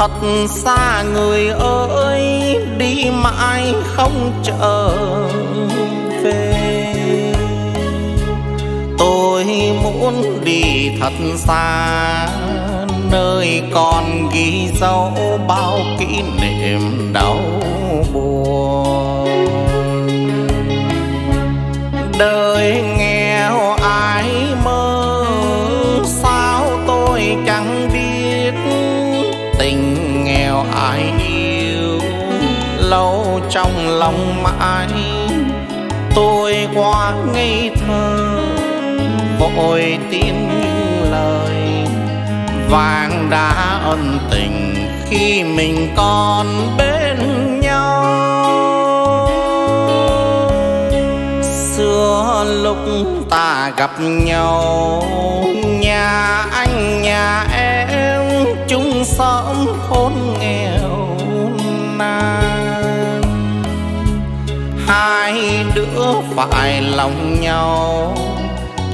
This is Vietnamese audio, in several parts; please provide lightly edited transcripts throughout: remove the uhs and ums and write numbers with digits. thật xa người ơi, đi mãi không trở về. Tôi muốn đi thật xa, nơi còn ghi dấu bao kỷ niệm đau buồn. Đời nghèo ai mơ, sao tôi chẳng biết. Tình nghèo ai yêu, lâu trong lòng mãi. Tôi quá ngây thơ, vội tin những lời vàng đã ân tình khi mình còn bên nhau. Xưa lúc ta gặp nhau, nhà anh nhà em chung xóm khốn nghèo nan. Hai đứa phải lòng nhau,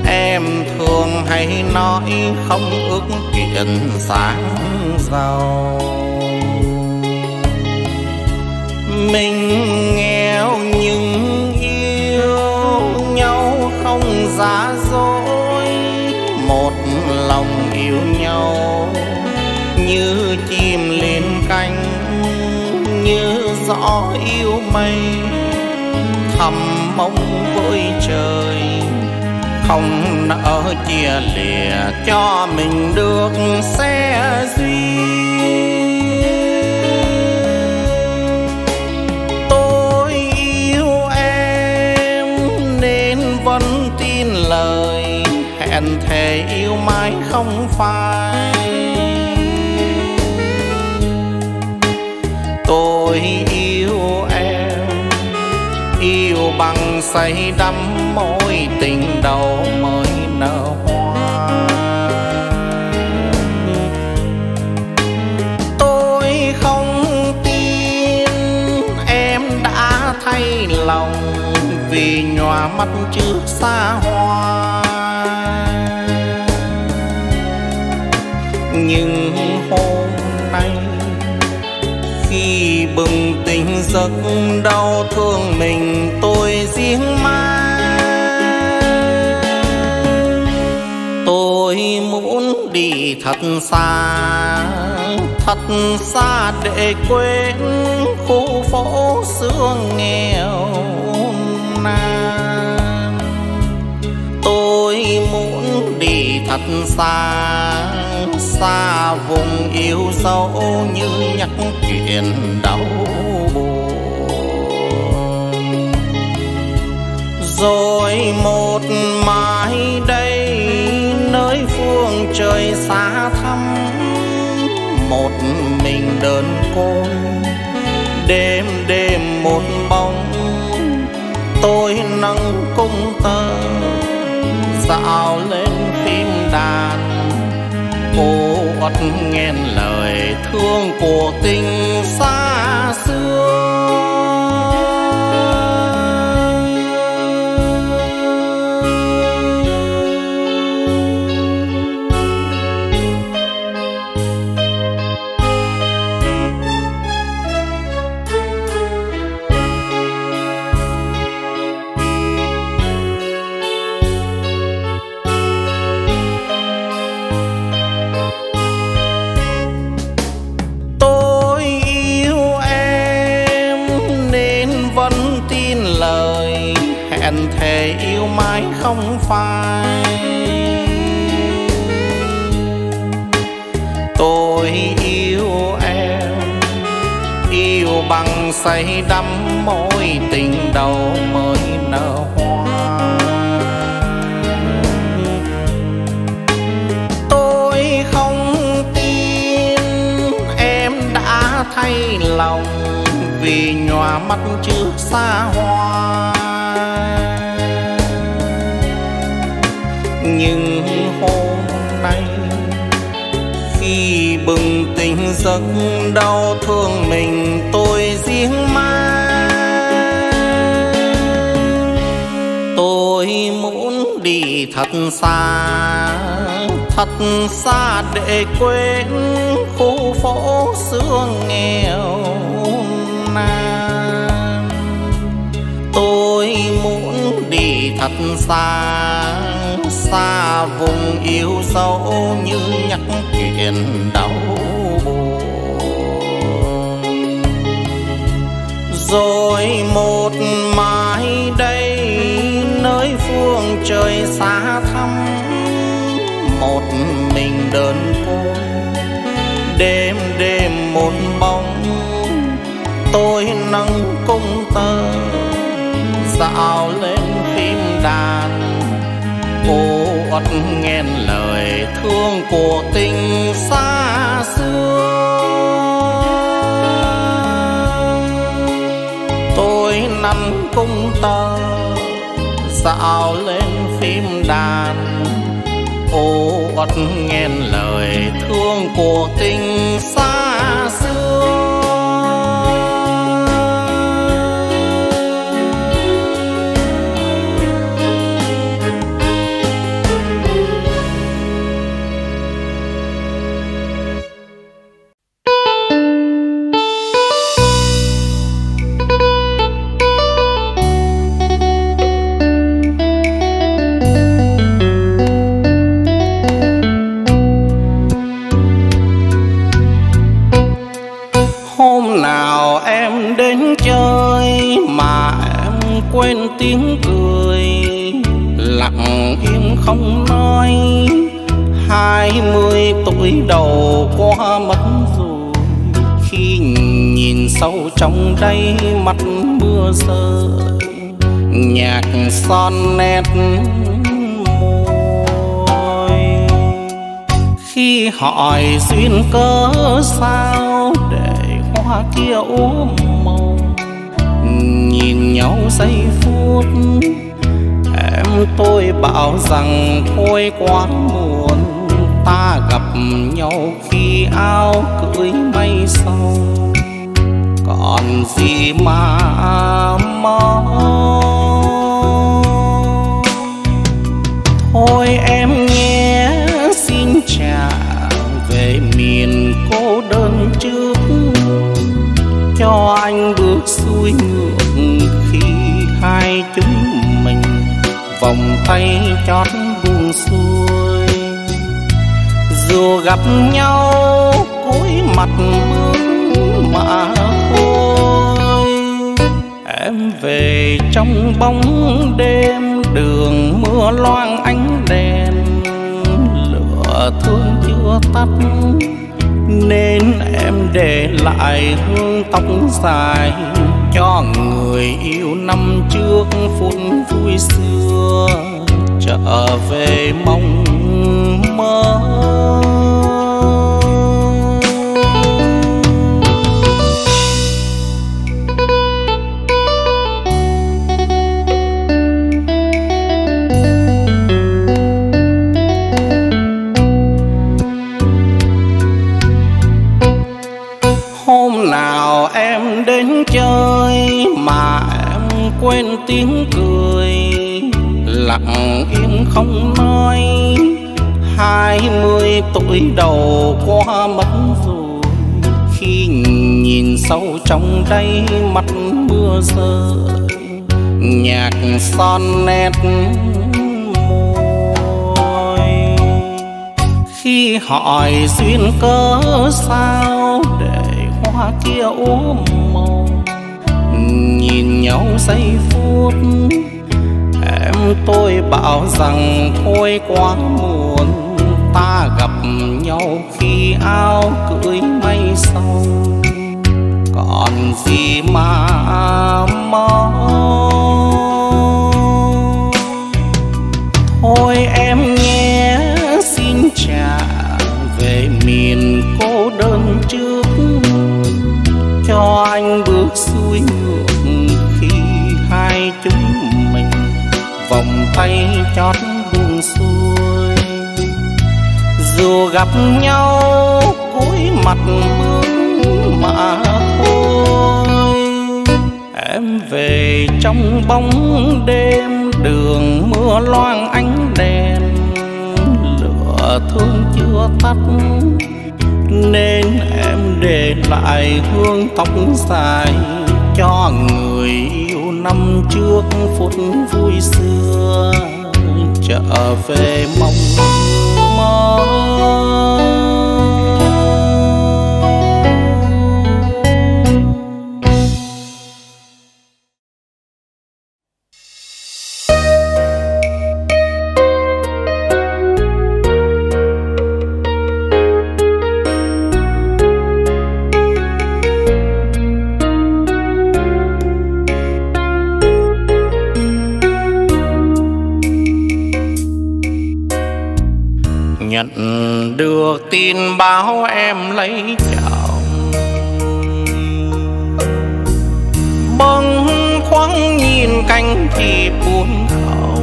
em thường hay nói không ước kiện sáng giàu. Mình nghèo nhưng yêu nhau không giả dối, một lòng yêu nhau như chim lên cánh, như gió yêu mây, thầm mong với trời không nỡ chia lìa cho mình được xe duyên. Tôi yêu em nên vẫn tin lời, hẹn thề yêu mãi không phai. Tôi yêu em, yêu bằng say đắm mối tình đầu mới nở hoa. Tôi không tin em đã thay lòng, vì nhòa mắt trước xa hoa. Nhưng hôm nay khi bừng tỉnh giấc đau thương mình, tôi riêng mang. Tôi muốn đi thật xa để quên khu phố xưa nghèo nan. Tôi muốn đi thật xa, xa vùng yêu dấu như nhắc chuyện đau buồn. Rồi một mai đây, nơi phương trời xa thăm, một mình đơn côi, đêm đêm một bóng. Tôi nâng cung tơ dạo lên phim đàn, cô uất nghe lời thương của tình xa xưa. Thề yêu mãi không phai. Tôi yêu em, yêu bằng say đắm mối tình đầu mới nở hoa. Tôi không tin em đã thay lòng, vì nhòa mắt trước xa hoa. Nhưng hôm nay khi bừng tỉnh giấc đau thương mình, tôi riêng mang. Tôi muốn đi thật xa để quên khu phố xưa nghèo nàn. Tôi muốn đi thật xa, xa vùng yêu dấu như nhắc chuyện đau buồn. Rồi một mai đây nơi phương trời xa thăm, một mình đơn cô đêm đêm một bóng. Tôi nâng cung tơ dạo lên phim đàn, cô uất nghe lời thương của tình xa xưa. Tôi nâng cung tơ dạo lên phim đàn, cô uất nghe lời thương của tình xa xưa. Quên tiếng cười lặng im không nói, 20 tuổi đầu qua mất rồi. Khi nhìn sâu trong đây mắt mưa rơi, nhạc son nét môi. Khi hỏi duyên cớ sao để hoa kia úa màu, nhìn nhau giây phút em tôi bảo rằng thôi quá muộn. Ta gặp nhau khi áo cưới may xong, còn gì mà mong. Thôi em nhé xin trả về miền cô đơn trước, cho anh bước xuôi ngược khi hai chúng mình vòng tay chót buông xuôi. Dù gặp nhau cúi mặt mướn mà thôi, em về trong bóng đêm đường mưa loang ánh đèn, lửa thương chưa tắt nên em để lại hương tóc dài cho người yêu năm trước phút vui xưa trở về mong mơ. Quên tiếng cười lặng im không nói, 20 tuổi đầu qua mất rồi. Khi nhìn sâu trong đây mắt mưa rơi, nhạc son nét môi. Khi hỏi duyên cớ sao để hoa kia úa màu, nhìn nhau giây phút em tôi bảo rằng thôi quá muộn. Ta gặp nhau khi áo cưới may xong, còn gì mà mong. Thôi em nhé xin trả về miền cô đơn trước, cho anh bước xuôi ngược khi hai chúng mình vòng tay chót buông xuôi. Dù gặp nhau cúi mặt mướn mà thôi, em về trong bóng đêm đường mưa loang ánh đèn, lửa thương chưa tắt, nên em để lại hương tóc dài cho người yêu năm trước phút vui xưa trở về mong mơ. Nhận được tin báo em lấy chồng, bâng khoáng nhìn cánh thì buồn khổ.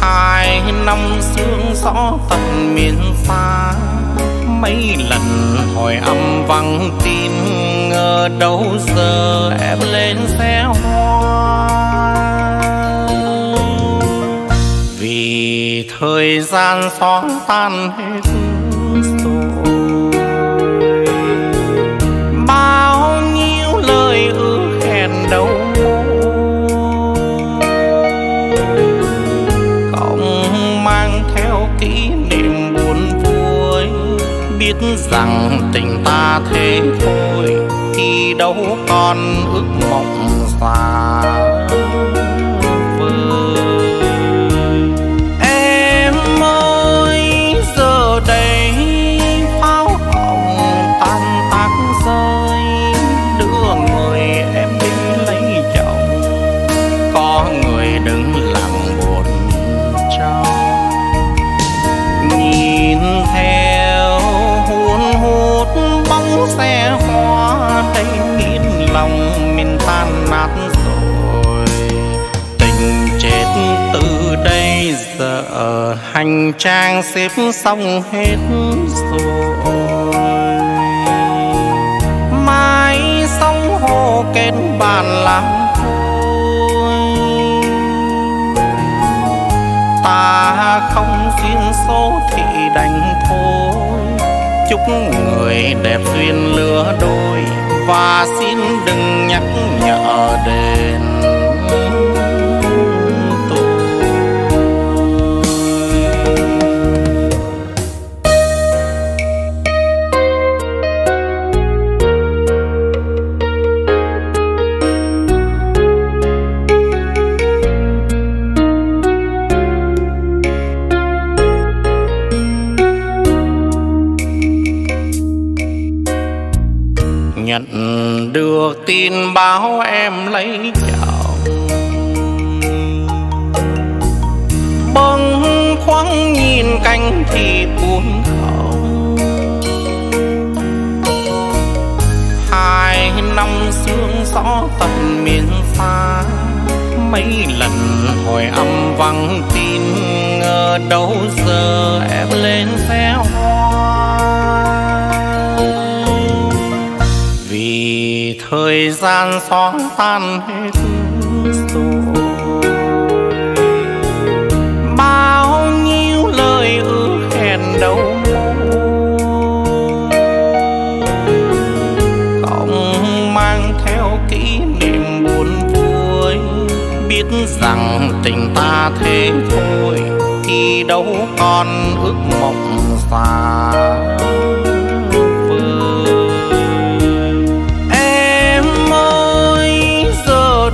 Hai năm sương gió tận miền xa, mấy lần hỏi âm vắng tin, ngờ đâu giờ em lên xe hoa. Vì thời gian xóa tan hết rồi, bao nhiêu lời ước hẹn đâu, cộng mang theo kỷ niệm buồn vui. Biết rằng tình ta thế thôi, thì đâu còn ước mộng xa. Đây pháo hồng tan tác rơi, đưa người em đi lấy chồng, có người đừng làm buồn trong. Nhìn theo hun hút bóng xe hoa, thấy khiến lòng mình tan nát rồi. Tình chết từ đây giờ hành trang xếp xong hết rồi, mai sóng hồ kết bàn làm thôi. Ta không duyên số thì đành thôi, chúc người đẹp duyên lứa đôi, và xin đừng nhắc nhở đến. Nhận được tin báo em lấy chồng, bâng khoáng nhìn cánh thì buồn khổ. Hai năm sương gió tận miền xa, mấy lần hỏi âm vắng tin, ngờ đâu giờ em lên xe hoa. Vì thời gian xóa tan hết rồi, bao nhiêu lời ước hẹn đâu, cộng mang theo kỷ niệm buồn vui. Biết rằng tình ta thế thôi, thì đâu còn ước mộng xa.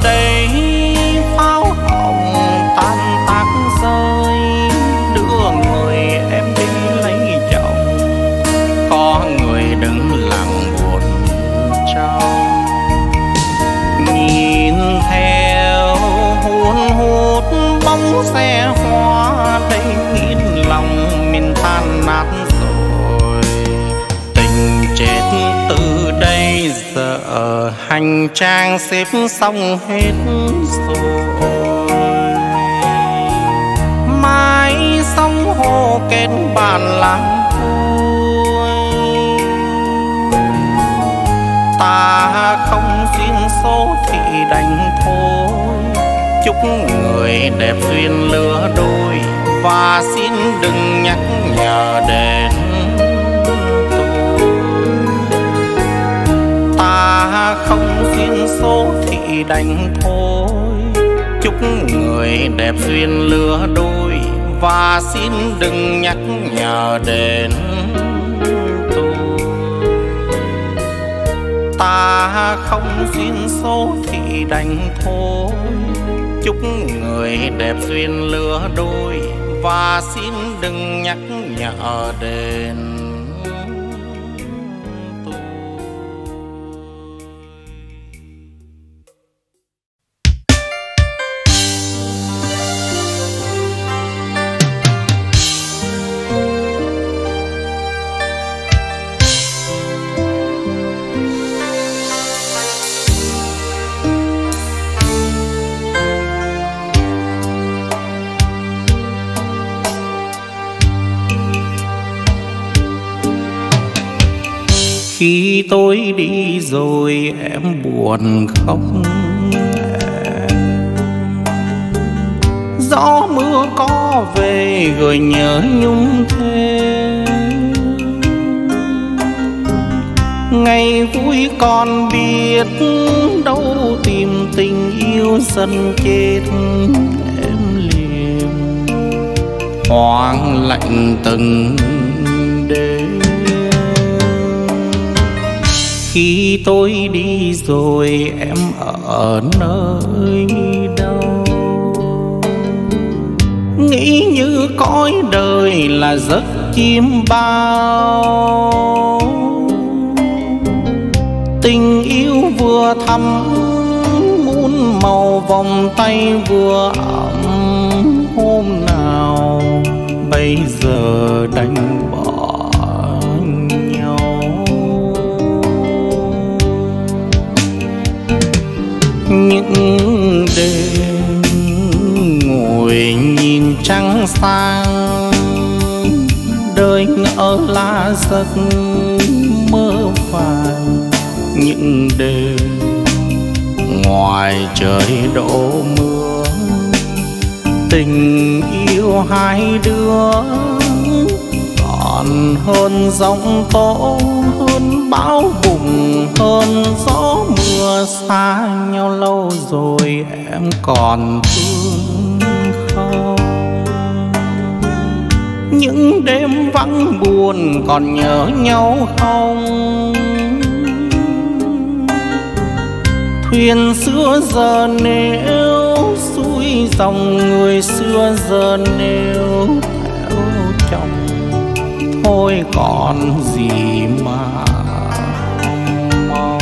Đây pháo hồng tan tác rơi, đưa người em đi lấy chồng, có người đừng làm buồn trong. Nhìn theo hun hút bóng xe hoa, thấy khiến lòng mình tan nát rồi. Tình chết từ đây giờ hành trang xếp xong hết rồi, mai sóng hồ kết bàn làm thôi. Ta không duyên số thì đành thôi, chúc người đẹp duyên lứa đôi, và xin đừng nhắc nhở đến tôi. Ta không duyên số thì đành thôi, chúc người đẹp duyên lứa đôi, và xin đừng nhắc nhở đến tôi. Ta không duyên số thì đành thôi, chúc người đẹp duyên lứa đôi, và xin đừng nhắc nhở đến. Khi tôi đi rồi em buồn không? Gió mưa có về rồi nhớ nhung thêm. Ngày vui còn biết đâu tìm tình yêu dần chết em liền. Hoang lạnh từng đêm. Khi tôi đi rồi em ở nơi đâu? Nghĩ như cõi đời là giấc chim bao. Tình yêu vừa thắm muôn màu, vòng tay vừa ấm hôm nào. Bây giờ đành bỏ những đêm ngồi nhìn trăng sang, đời ngỡ là giấc mơ vàng. Những đêm ngoài trời đổ mưa, tình yêu hai đứa còn hơn giọng tố, hơn bão bùng, hơn gió mưa. Xa nhau lâu rồi em còn thương không? Những đêm vắng buồn còn nhớ nhau không? Thuyền xưa giờ neo xuôi dòng, người xưa giờ neo theo chồng. Thôi còn gì mà mong.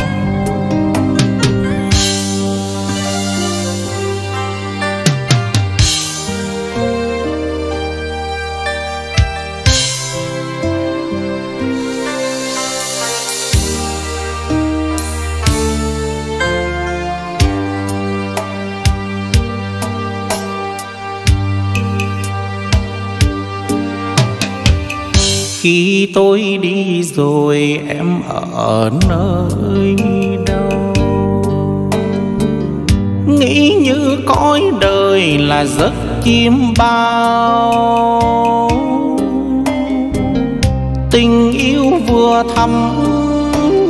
Khi tôi đi rồi em ở nơi đâu? Nghĩ như cõi đời là giấc chim bao. Tình yêu vừa thắm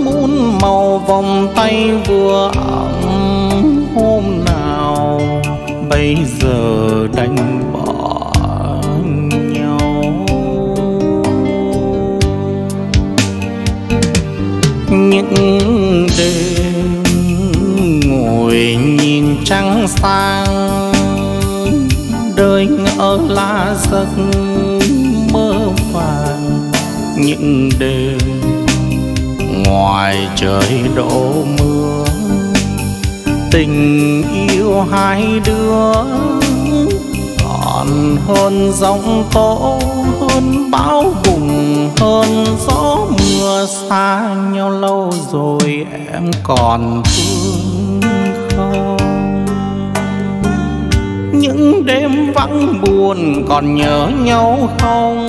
muôn màu, vòng tay vừa ấm hôm nào. Bây giờ đành bỏ những đêm ngồi nhìn trăng sang, đời ngỡ là giấc mơ vàng. Những đêm ngoài trời đổ mưa, tình yêu hai đứa còn hơn giông tố, hơn bão bùng, hơn gió mưa. Xa nhau lâu rồi em còn thương không? Những đêm vắng buồn còn nhớ nhau không?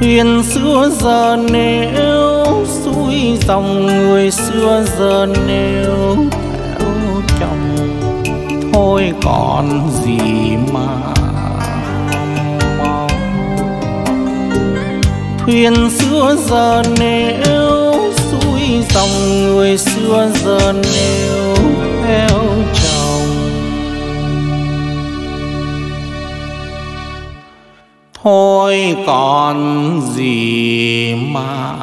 Thuyền xưa giờ neo xuôi dòng, người xưa giờ neo thôi còn gì mà mong. Thuyền xưa giờ nêu xuôi dòng, người xưa giờ nêu theo chồng. Thôi còn gì mà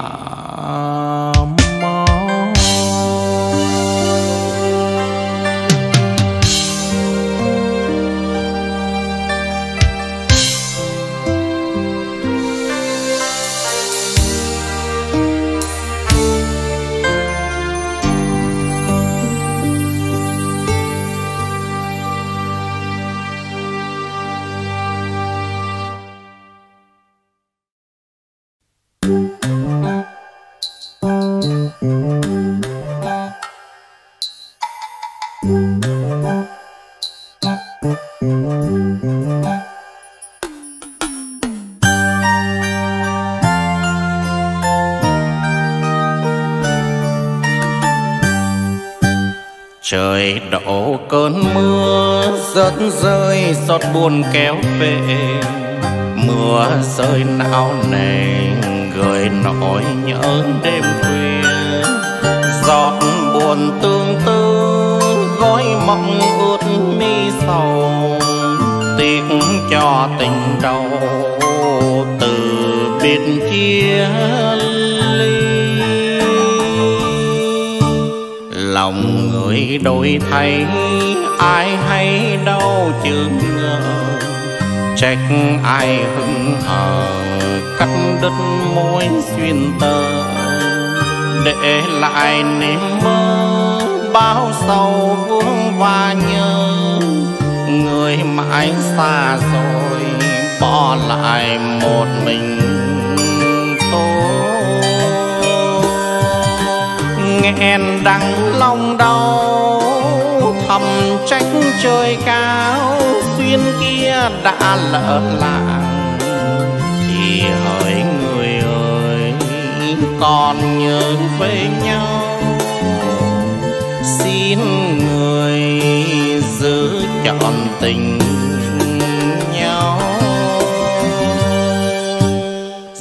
trời đổ cơn mưa rớt rơi giọt buồn kéo về. Mưa rơi não nề gợi nỗi nhớ đêm khuya. Giọt buồn tương tư gói mộng ướt mi sầu. Tiếc cho tình đầu từ biệt chia ly. Lòng người đổi thay ai hay đâu chứ ngờ. Trách ai hững hờ cắt đứt mối duyên tơ. Để lại niềm mơ bao sầu vương và nhớ. Người mãi xa rồi bỏ lại một mình tôi. Nghẹn đắng lòng đau thầm trách trời cao. Duyên kia đã lỡ làng thì hỡi người ơi còn nhớ về nhau. Xin người giữ trọn tình nhau.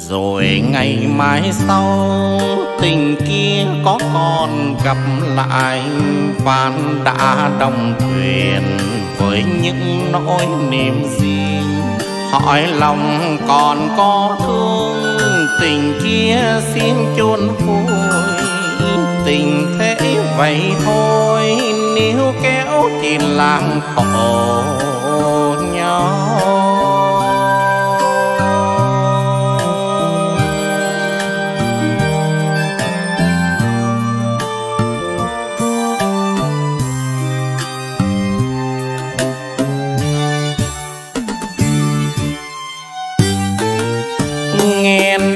Rồi ngày mai sau tình kia có còn gặp lại. Ván đã đồng thuyền với những nỗi niềm riêng. Hỏi lòng còn có thương tình kia xin chôn vùi. Tình thế vậy thôi níu kéo thì làm khổ nhau.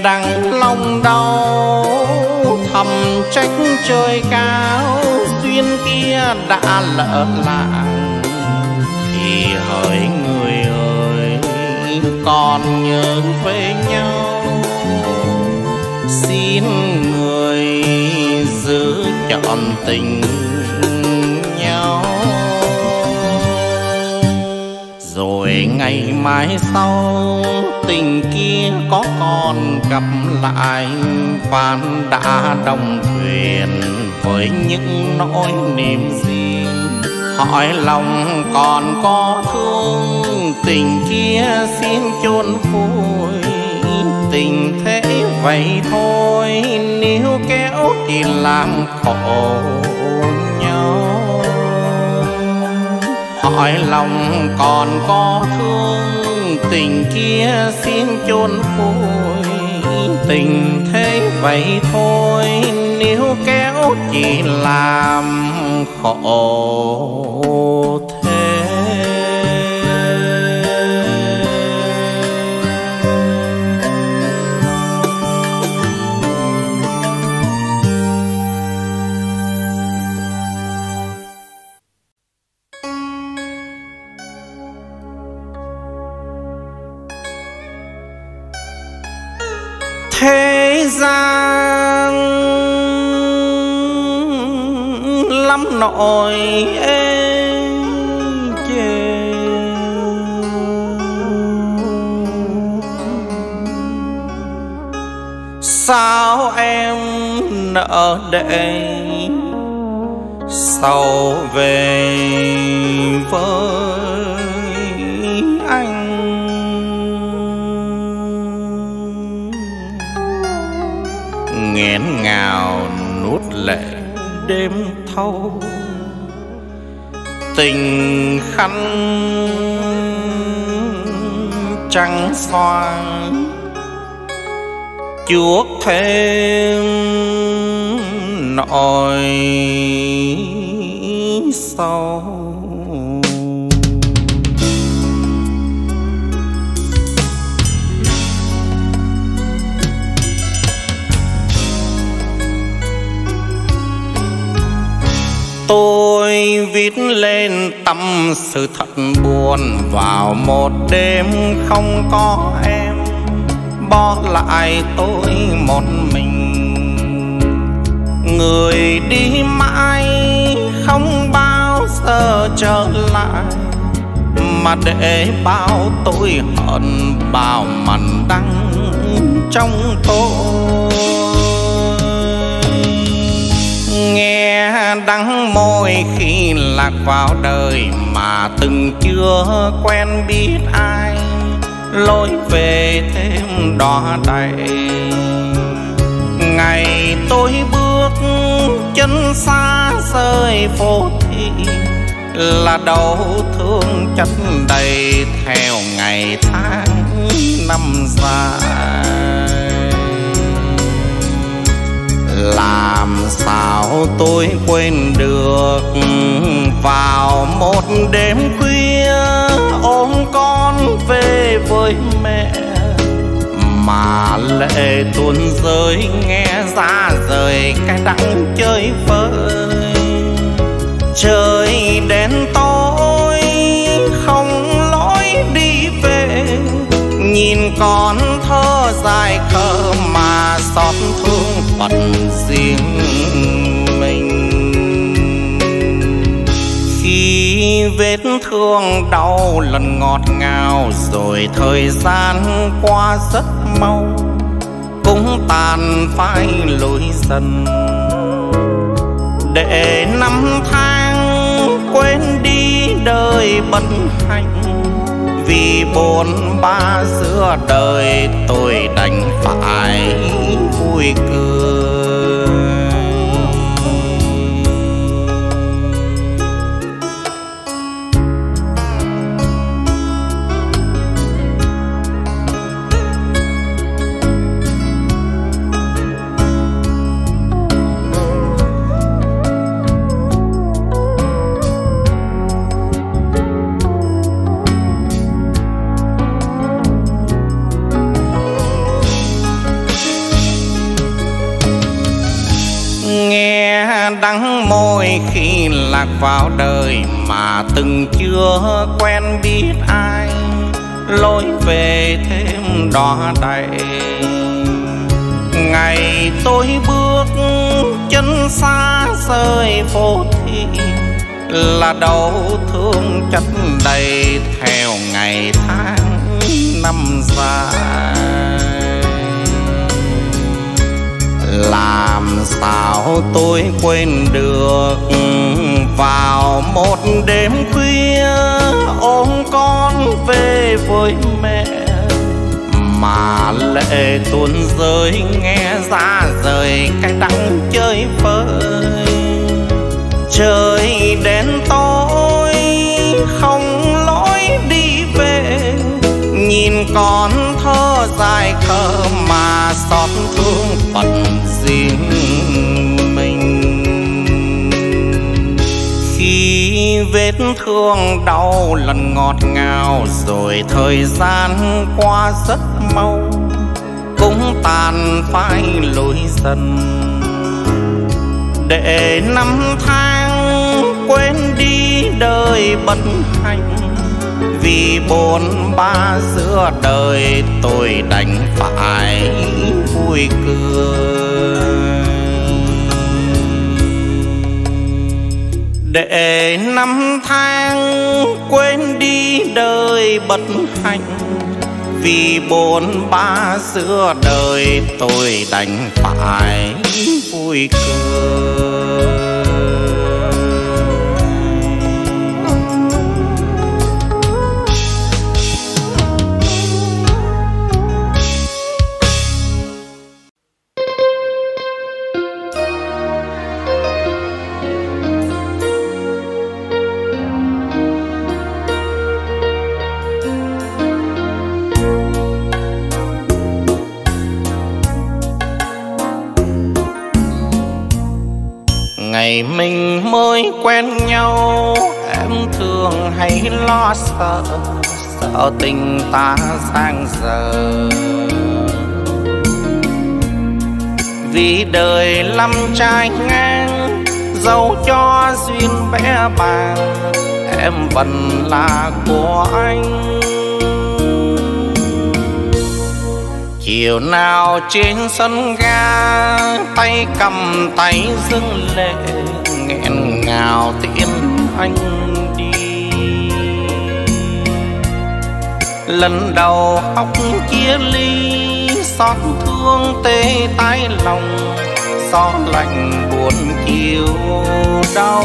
Đằng lòng đau thầm trách trời cao. Duyên kia đã lỡ làng thì hỡi người ơi còn nhớ về nhau. Xin người giữ trọn tình nhau. Rồi ngày mai sau tình kia có còn gặp lại. Ván đã đồng thuyền với những nỗi niềm riêng. Hỏi lòng còn có thương tình kia xin chôn vùi. Tình thế vậy thôi níu kéo thì làm khổ nhau. Hỏi lòng còn có thương tình kia xin chôn vùi. Tình thế vậy thôi níu kéo chỉ làm khổ thế. Thế gian lắm nỗi êm sao em nỡ để sau về với anh. Nghẹn ngào nuốt lệ đêm thâu, tình khăn trăng xoang chuốc thêm nỗi sầu. Tôi viết lên tâm sự thật buồn, vào một đêm không có em, bỏ lại tôi một mình. Người đi mãi không bao giờ trở lại, mà để bao tôi hận, bao mặn đắng trong tôi. Nghe đắng môi khi lạc vào đời, mà từng chưa quen biết ai, lối về thêm đỏ đầy. Ngày tôi bước chân xa rời phố thị, là đau thương chất đầy theo ngày tháng năm dài. Làm sao tôi quên được vào một đêm khuya ôm con về với mẹ, mà lệ tuôn rơi nghe ra rời cái đắng chơi vơi. Trời đến tối không lối đi về, nhìn con thơ dài khờ mà xót thương phận riêng mình. Khi vết thương đau lần ngọt ngào, rồi thời gian qua rất mau, cũng tàn phai lối dần. Để năm tháng quên đi đời bất hạnh, vì bốn ba giữa đời tôi đành phải vui cười. Đắng môi khi lạc vào đời, mà từng chưa quen biết ai, lối về thêm đỏ đầy. Ngày tôi bước chân xa rời phố thị, là đau thương chất đầy theo ngày tháng năm dài. Làm sao tôi quên được vào một đêm khuya ôm con về với mẹ, mà lệ tuôn rơi nghe ra rời cái đắng chơi vơi. Trời đến tối không lối đi về, nhìn con thơ dài khờ mà xót thương phận riêng mình. Khi vết thương đau lần ngọt ngào, rồi thời gian qua rất mau, cũng tàn phai lối dần. Để năm tháng quên đi đời bất hạnh, vì bốn ba giữa đời tôi đành phải vui cười. Để năm tháng quên đi đời bất hạnh, vì bốn ba xưa đời tôi đành phải vui cười. Ngày mình mới quen nhau, em thường hay lo sợ, sợ tình ta giang dở. Vì đời lắm trai ngang, dẫu cho duyên bé bàng, em vẫn là của anh. Chiều nào trên sân ga, tay cầm tay dưng lệ, nghẹn ngào tiễn anh đi. Lần đầu khóc chia ly, xót thương tê tái lòng, gió lạnh buồn chiều đau.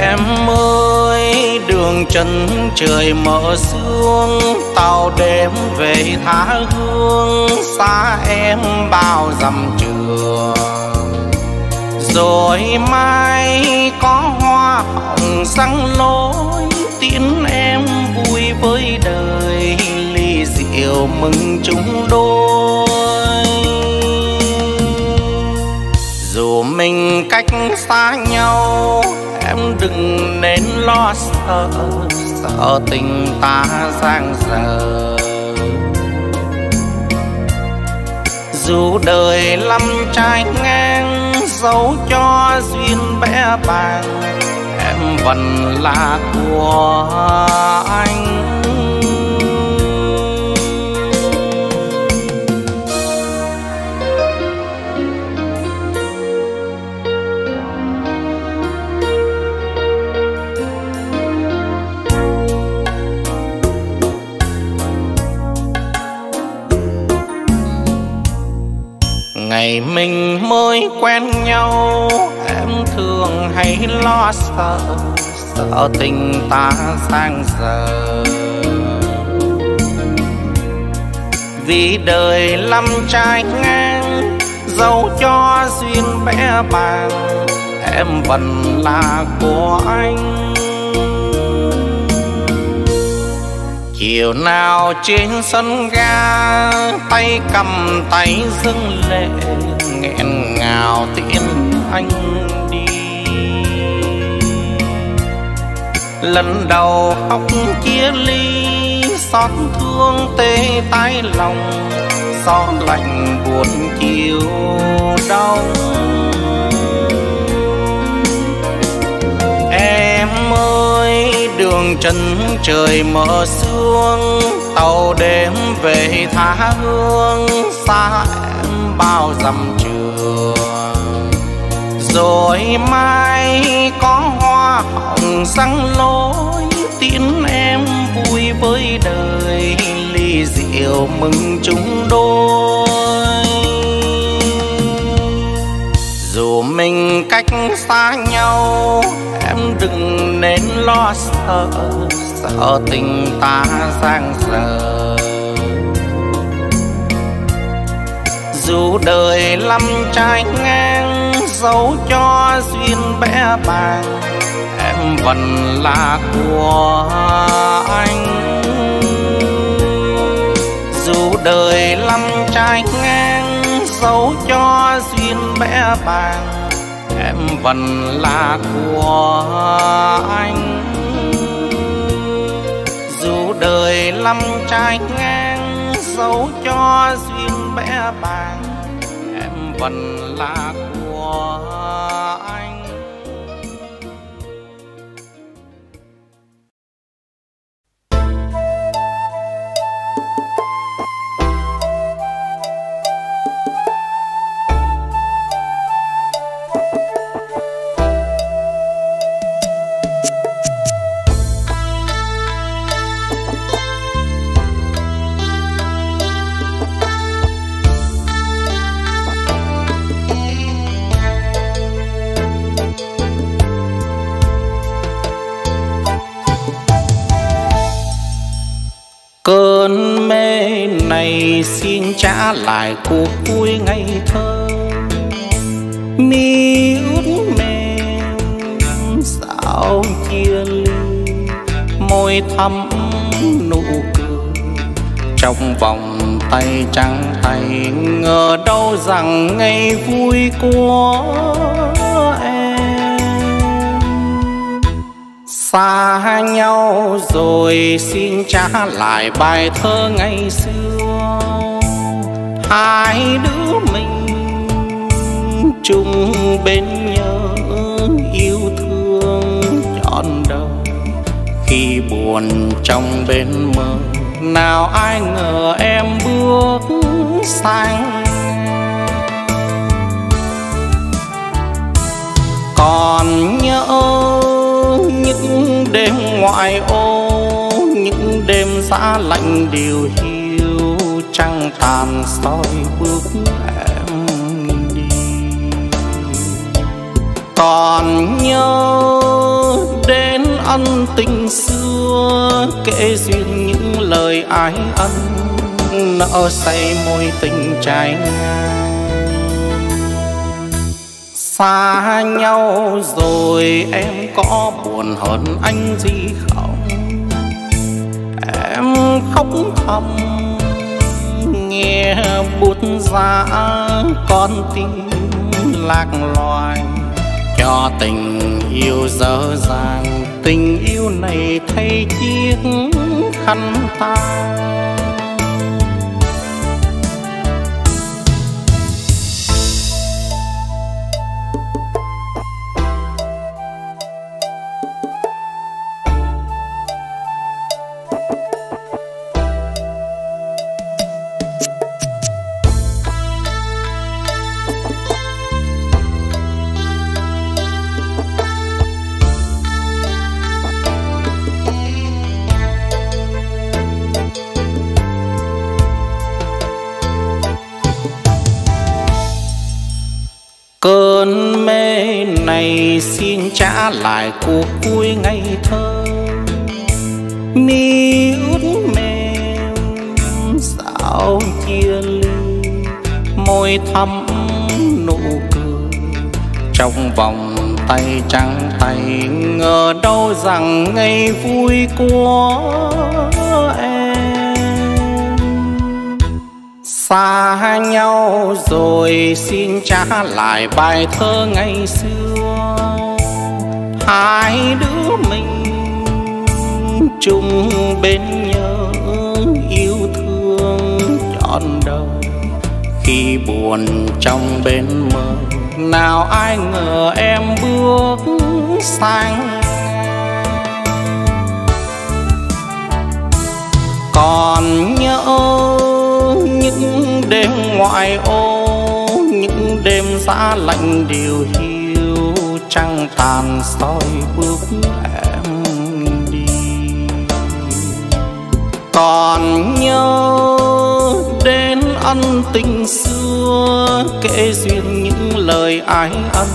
Em ơi, đường chân trời mở sương, tàu đêm về tha hương, xa em bao dặm trường. Rồi mai có hoa hồng răng lối, tiễn em vui với đời, ly rượu mừng chúng đôi. Dù mình cách xa nhau, em đừng nên lo sợ, sợ tình ta giang dở. Dù đời lắm trai ngang, dẫu cho duyên bé bàng, em vẫn là của anh. Ngày mình mới quen nhau, em thường hay lo sợ, sợ tình ta giang dở. Vì đời lắm trai ngang, dẫu cho duyên bé bàng, em vẫn là của anh. Chiều nào trên sân ga, tay cầm tay dưng lệ, nghẹn ngào tiễn anh đi. Lần đầu khóc chia ly, xót thương tê tái lòng, gió lạnh buồn chiều đau. Em ơi, đường chân trời mờ sương, tàu đêm về tha hương, xa em bao dặm trường. Rồi mai có hoa hồng răng lối, tiễn em vui với đời, ly rượu mừng chúng đôi. Dù mình cách xa nhau, em đừng nên lo sợ, sợ tình ta giang dở. Dù đời lắm trai ngang, dẫu cho duyên bé bàng, em vẫn là của anh. Dù đời lắm trai ngang, dẫu cho duyên bé bàng, em vẫn là của anh. Dù đời lắm trai ngang, dẫu cho duyên bé bàng, em vẫn là của anh. cơn mê này xin trả lại cuộc vui ngày thơ. Mi ướt mềm dạo chia ly, môi thắm nụ cười trong vòng tay trắng tay, ngờ đâu rằng ngày vui của xa nhau rồi xin trả lại bài thơ ngày xưa. Hai đứa mình chung bên nhau yêu thương trọn đời, khi buồn trong bên mơ nào ai ngờ em bước sang. Còn nhớ những đêm ngoại ô, những đêm giá lạnh điều hiu, trăng tàn soi bước em đi. Còn nhớ đến ân tình xưa, kể duyên những lời ái ân, nợ say môi tình trái ngang. Xa nhau rồi em có buồn hơn anh gì không? Em khóc thầm nghe buốt giá con tim lạc loài, cho tình yêu dở dàng tình yêu này thay chiếc khăn tay. Cơn mê này xin trả lại cuộc vui ngày thơ. Mi ướt mềm dạo chia ly, môi thắm nụ cười trong vòng tay trắng tay, ngờ đâu rằng ngày vui của em. Xa nhau rồi xin trả lại bài thơ ngày xưa. Hai đứa mình chung bên nhau yêu thương trọn đời, khi buồn trong bên mơ nào ai ngờ em bước sang. Còn nhớ những đêm ngoại ô, những đêm giá lạnh điều hiu, trăng tàn soi bước em đi. Còn nhớ đến ân tình xưa, kể duyên những lời ái ân,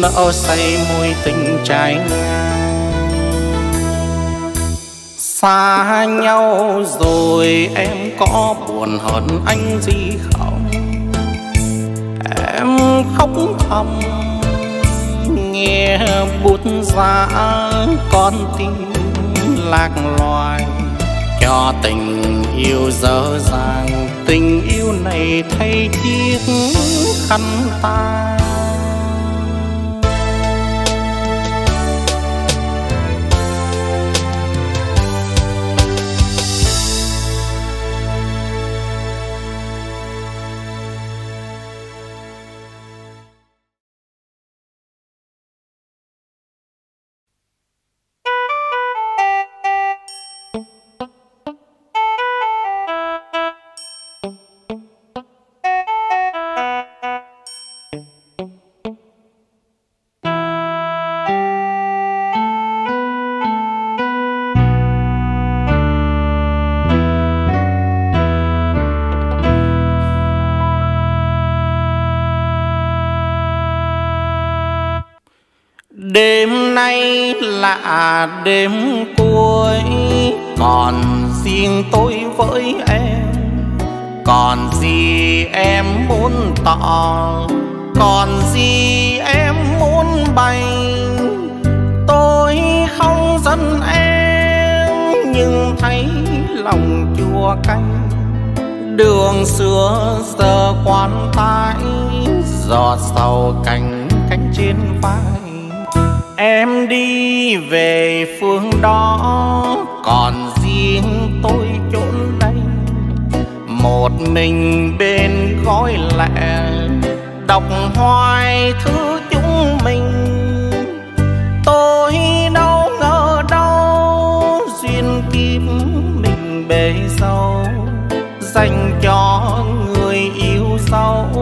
nợ say môi tình trái ngang. Xa nhau rồi em có buồn hơn anh gì không? Em khóc thầm nghe buốt giá con tim lạc loài, cho tình yêu dở dàng tình yêu này thay chiếc khăn tay. Đêm nay là đêm cuối còn riêng tôi với em, còn gì em muốn tỏ, còn gì em muốn bày. Tôi không giận em, nhưng thấy lòng chua cay. Đường xưa giờ quan tái, giọt sầu cành cánh trên vai. Em đi về phương đó, còn riêng tôi chốn đây. Một mình bên gói lẹ, đọc hoài thứ chúng mình. Tôi đâu ngờ đâu, duyên kiếp mình bề sâu, dành cho người yêu dấu,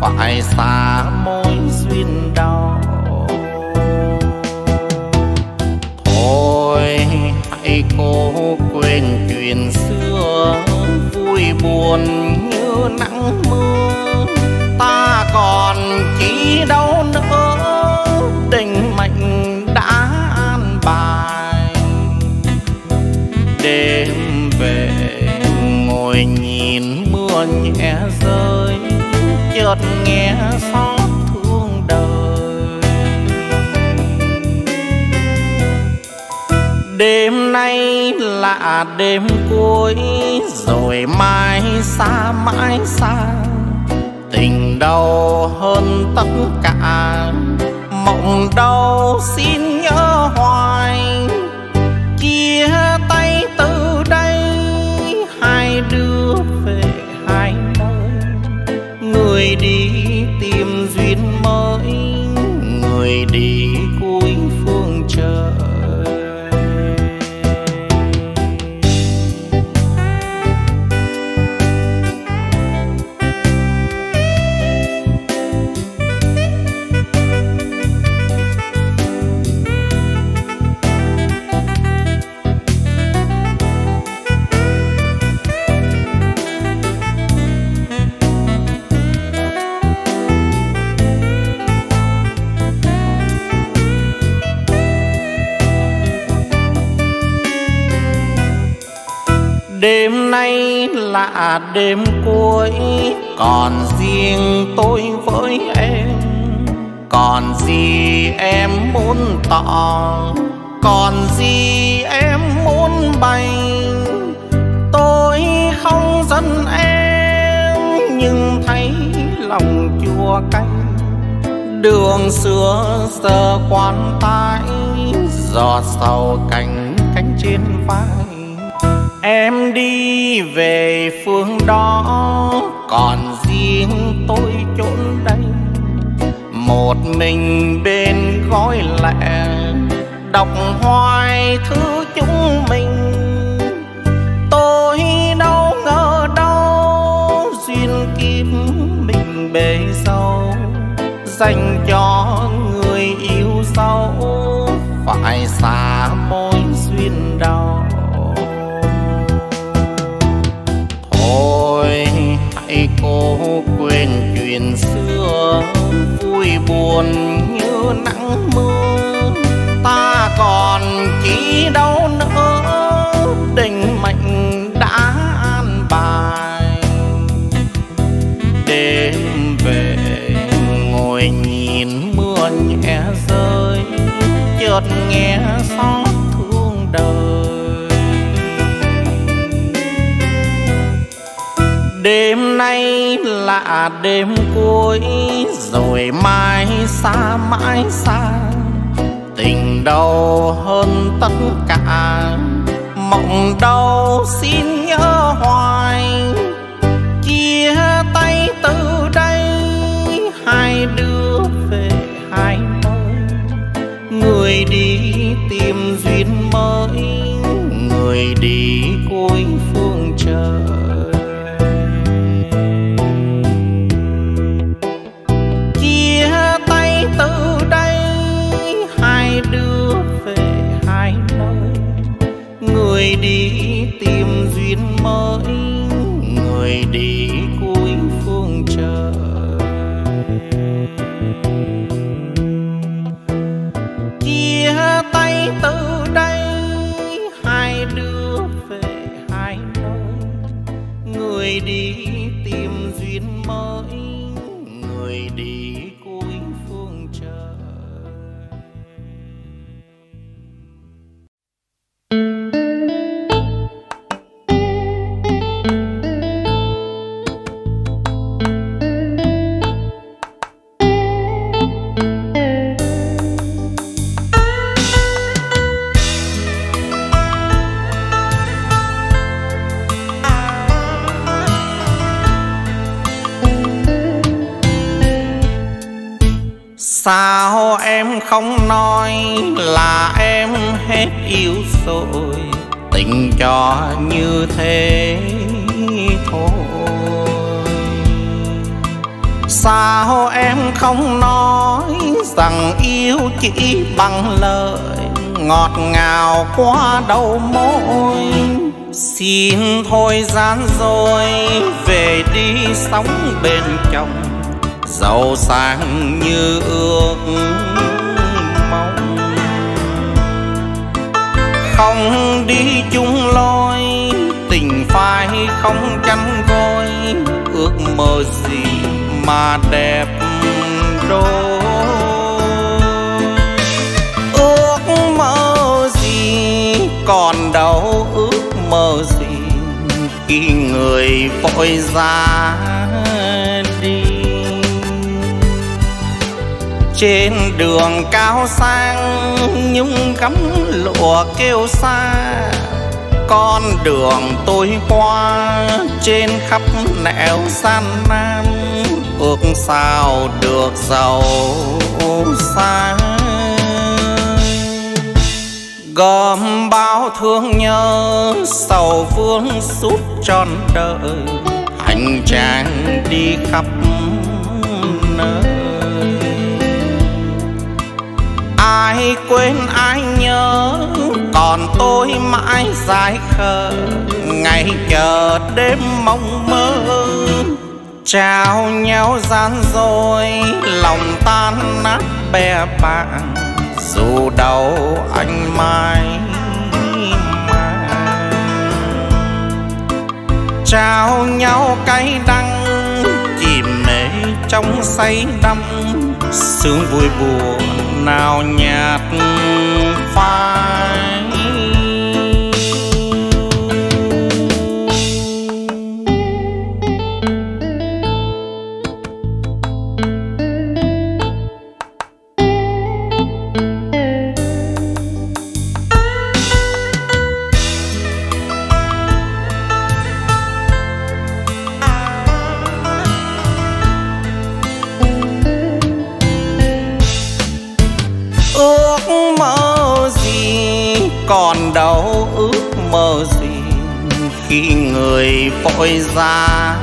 phải xa mối duyên đau. Thôi hãy cố quên chuyện xưa, vui buồn như nắng mưa. Ta còn chỉ đâu nữa, tình mệnh đã an bài. Đêm về ngồi nhìn mưa nhẹ rơi, chợt nghe xót thương đời. Đêm nay là đêm cuối, rồi mai xa mãi xa. Tình đau hơn tất cả, mộng đau xin nhớ hoài. Chia tay từ đây, hai đứa về hai nơi. Người đi tìm duyên mới, người đi cuối phương trời. Đêm nay là đêm cuối, còn riêng tôi với em. Còn gì em muốn tỏ, còn gì em muốn bày. Tôi không giận em, nhưng thấy lòng chua cay. Đường xưa giờ quan tái, giọt sầu cành cánh trên vai. Em đi về phương đó, còn riêng tôi chốn đây. Một mình bên gói lẹ, đọc hoài thứ chúng mình. Tôi đâu ngờ đâu, duyên kiếp mình bề sâu, dành cho người yêu dấu, phải xa mối duyên đau. Thôi hãy cố quên chuyện xưa, vui buồn như nắng mưa. Ta còn chỉ đâu nữa, tình mệnh đã an bài. Đêm về ngồi nhìn mưa nhẹ rơi, chợt nghe xót thương đời. Đêm nay là đêm cuối, rồi mai xa mãi xa. Tình đau hơn tất cả, mộng đau xin nhớ hoài. Chia tay từ đây, hai đứa về hai nơi. Người đi tìm duyên mới, người đi cuối phương trời. Từ đây hai đứa về hai nơi. Người đi tìm duyên mới, người đi cuối phương trời. Chia tay từ đây hai đứa về người đi tìm duyên mới, người đi cuối phương trời. Sao em không nói là em hết yêu rồi, tình cho như thế thôi. Sao em không nói rằng yêu chỉ bằng lời, ngọt ngào quá đầu môi. Xin thôi gian rồi về đi sống bên chồng, giàu sang như ước mong. Không đi chung lối, tình phai không chăn gối, ước mơ gì mà đẹp đôi. Ước mơ gì còn đâu, ước mơ gì khi người vội ra đi. Trên đường cao sang nhung gấm lụa kêu xa, con đường tôi qua trên khắp nẻo gian nan, ước sao được giàu sang. Gom bao thương nhớ sầu vương suốt trọn đời, hành trang đi khắp nơi. Ai quên ai nhớ, còn tôi mãi dài khờ, ngày chờ đêm mong mơ. Trao nhau gian rồi, lòng tan nát bè bạn, dù đâu anh mãi mãi. Trao nhau cay đắng, chìm mê trong say đắm, sướng vui buồn nào nhạt phai. Còn đâu ước mơ gì khi người vội ra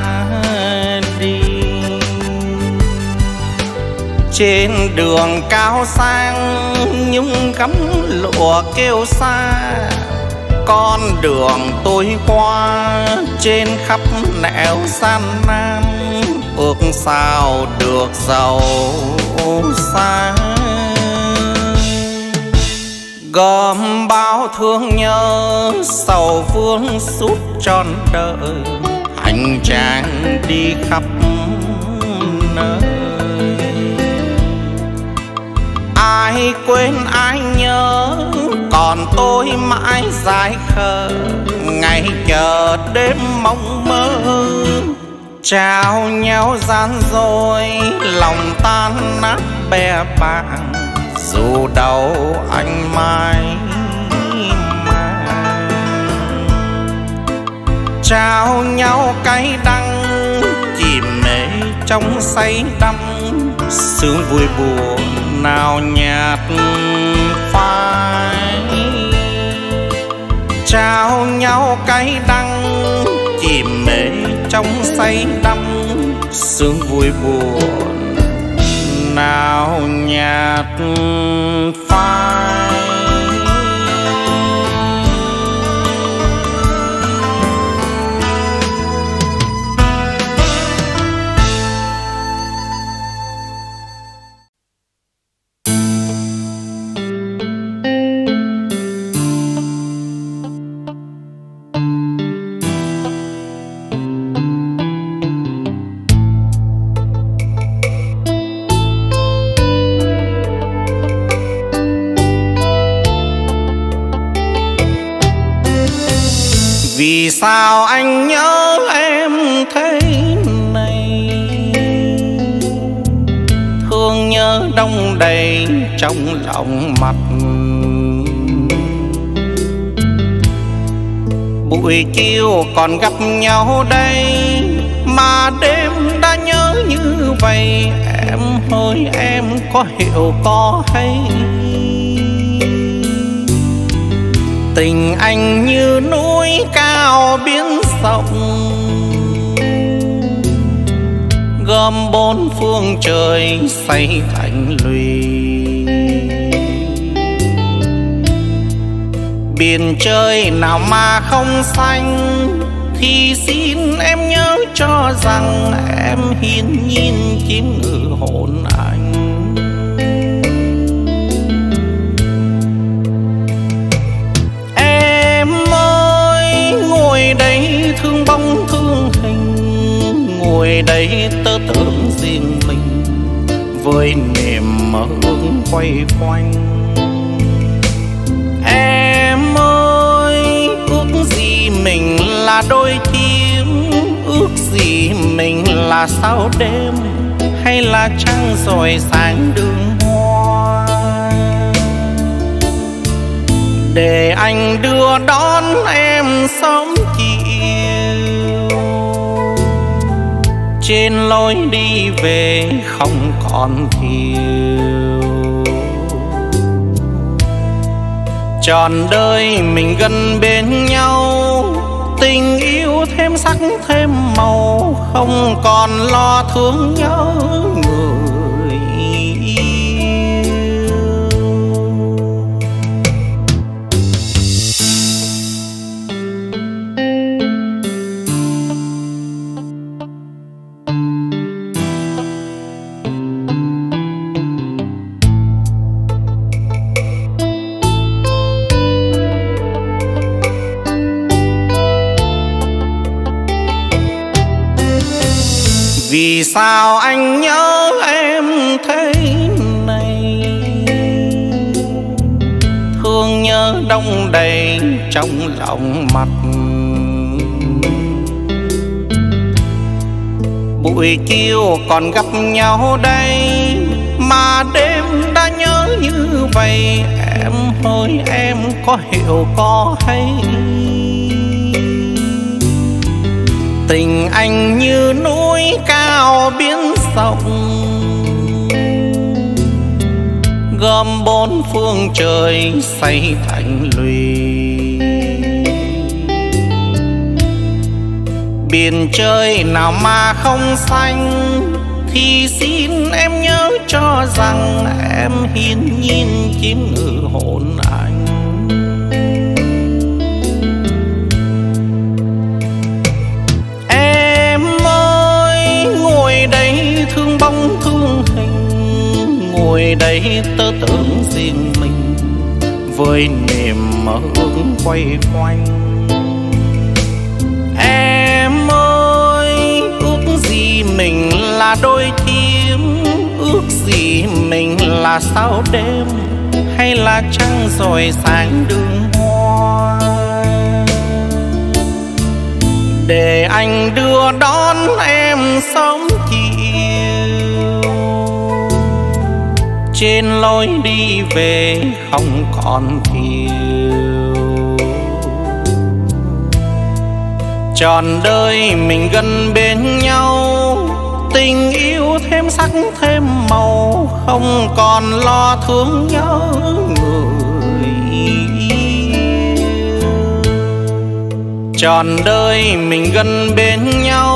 đi. Trên đường cao sang nhung gấm lụa kêu xa, con đường tôi qua trên khắp nẻo gian nan, ước sao được giàu sang. Gom bao thương nhớ sầu vương suốt trọn đời, hành trang đi khắp nơi. Ai quên ai nhớ, còn tôi mãi dài khờ, ngày chờ đêm mong mơ. Trao nhau gian rồi, lòng tan nát bè bạn, dù đâu anh mãi mãi. Trao nhau cay đắng, chìm mê trong say đắm, sướng vui buồn nào nhạt phai. Trao nhau cay đắng, chìm mê trong say đắm, sướng vui buồn nào nhạt phai. sao anh nhớ em thế này, thương nhớ đông đầy trong lòng mặt. Buổi chiều còn gặp nhau đây mà đêm đã nhớ như vậy. Em ơi em có hiểu có hay, tình anh như núi cao biển rộng, gom bốn phương trời xây thành lũy. Biển trời nào mà không xanh, thì xin em nhớ cho rằng em hiển nhiên chiếm ngự hồn anh. Em ơi ngồi đây thương bóng thương hình, ngồi đây tớ tưởng riêng mình với niềm mơ ước quay quanh. Em ơi ước gì mình là đôi chim, ước gì mình là sao đêm hay là trăng rồi sáng đường hoa, để anh đưa đón em sớm chiều trên lối đi về không còn thiếu. Trọn đời mình gần bên nhau, tình yêu thêm sắc thêm màu, không còn lo thương nhớ người yêu. Vì sao anh nhớ em thế này, thương nhớ đông đầy trong lòng mặt. Buổi chiều còn gặp nhau đây mà đêm đã nhớ như vậy. Em ơi em có hiểu có hay, tình anh như núi cao biển rộng, gom bốn phương trời xây thành lũy. Biển trời nào mà không xanh, thì xin em nhớ cho rằng em hiển nhiên chiếm ngự hồn anh. Thương bóng thương hình, ngồi đây tớ tưởng riêng mình với niềm mơ ước quay quanh. Em ơi ước gì mình là đôi chim, ước gì mình là sao đêm hay là trăng rồi sáng đường hoa, để anh đưa đón em sớm chiều trên lối đi về không còn thiếu. Trọn đời mình gần bên nhau, tình yêu thêm sắc thêm màu, không còn lo thương nhớ người. Trọn đời mình gần bên nhau,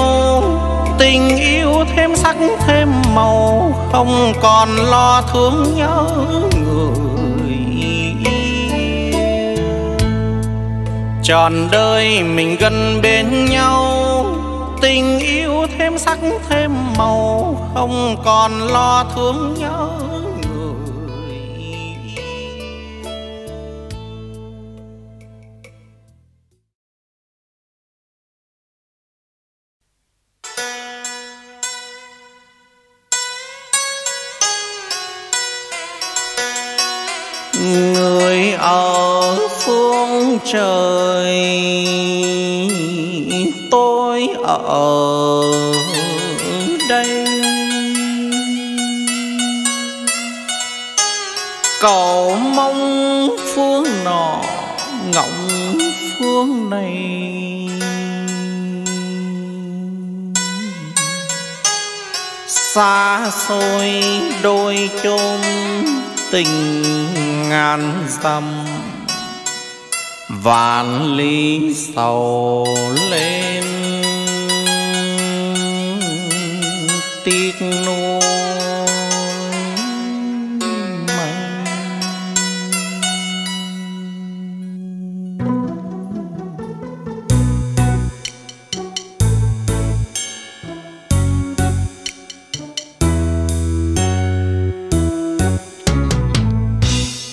tình yêu thêm sắc thêm màu, không còn lo thương nhớ người. Trọn đời mình gần bên nhau, tình yêu thêm sắc thêm màu, không còn lo thương nhớ. Người ở phương trời tôi ở đây. Cầu mong phương nọ ngọng phương này, xa xôi đôi chốn tình ngàn dặm, vạn lý sầu lên tiếc nuối mây.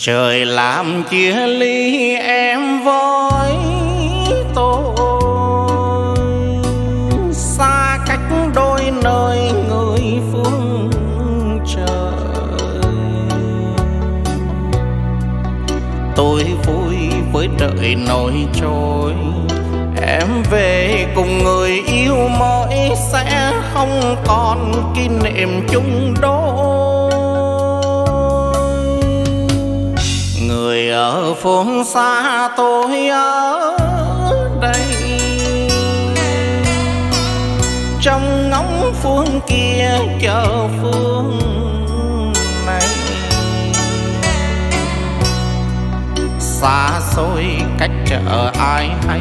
Trời làm chia ly em với tôi, xa cách đôi nơi người phương trời. Tôi vui với trời nổi trôi, em về cùng người yêu mới sẽ không còn kỷ niệm chung đôi. Người ở phương xa tôi ở đây, trong ngóng phương kia chờ phương này. Xa xôi cách chợ ai hay,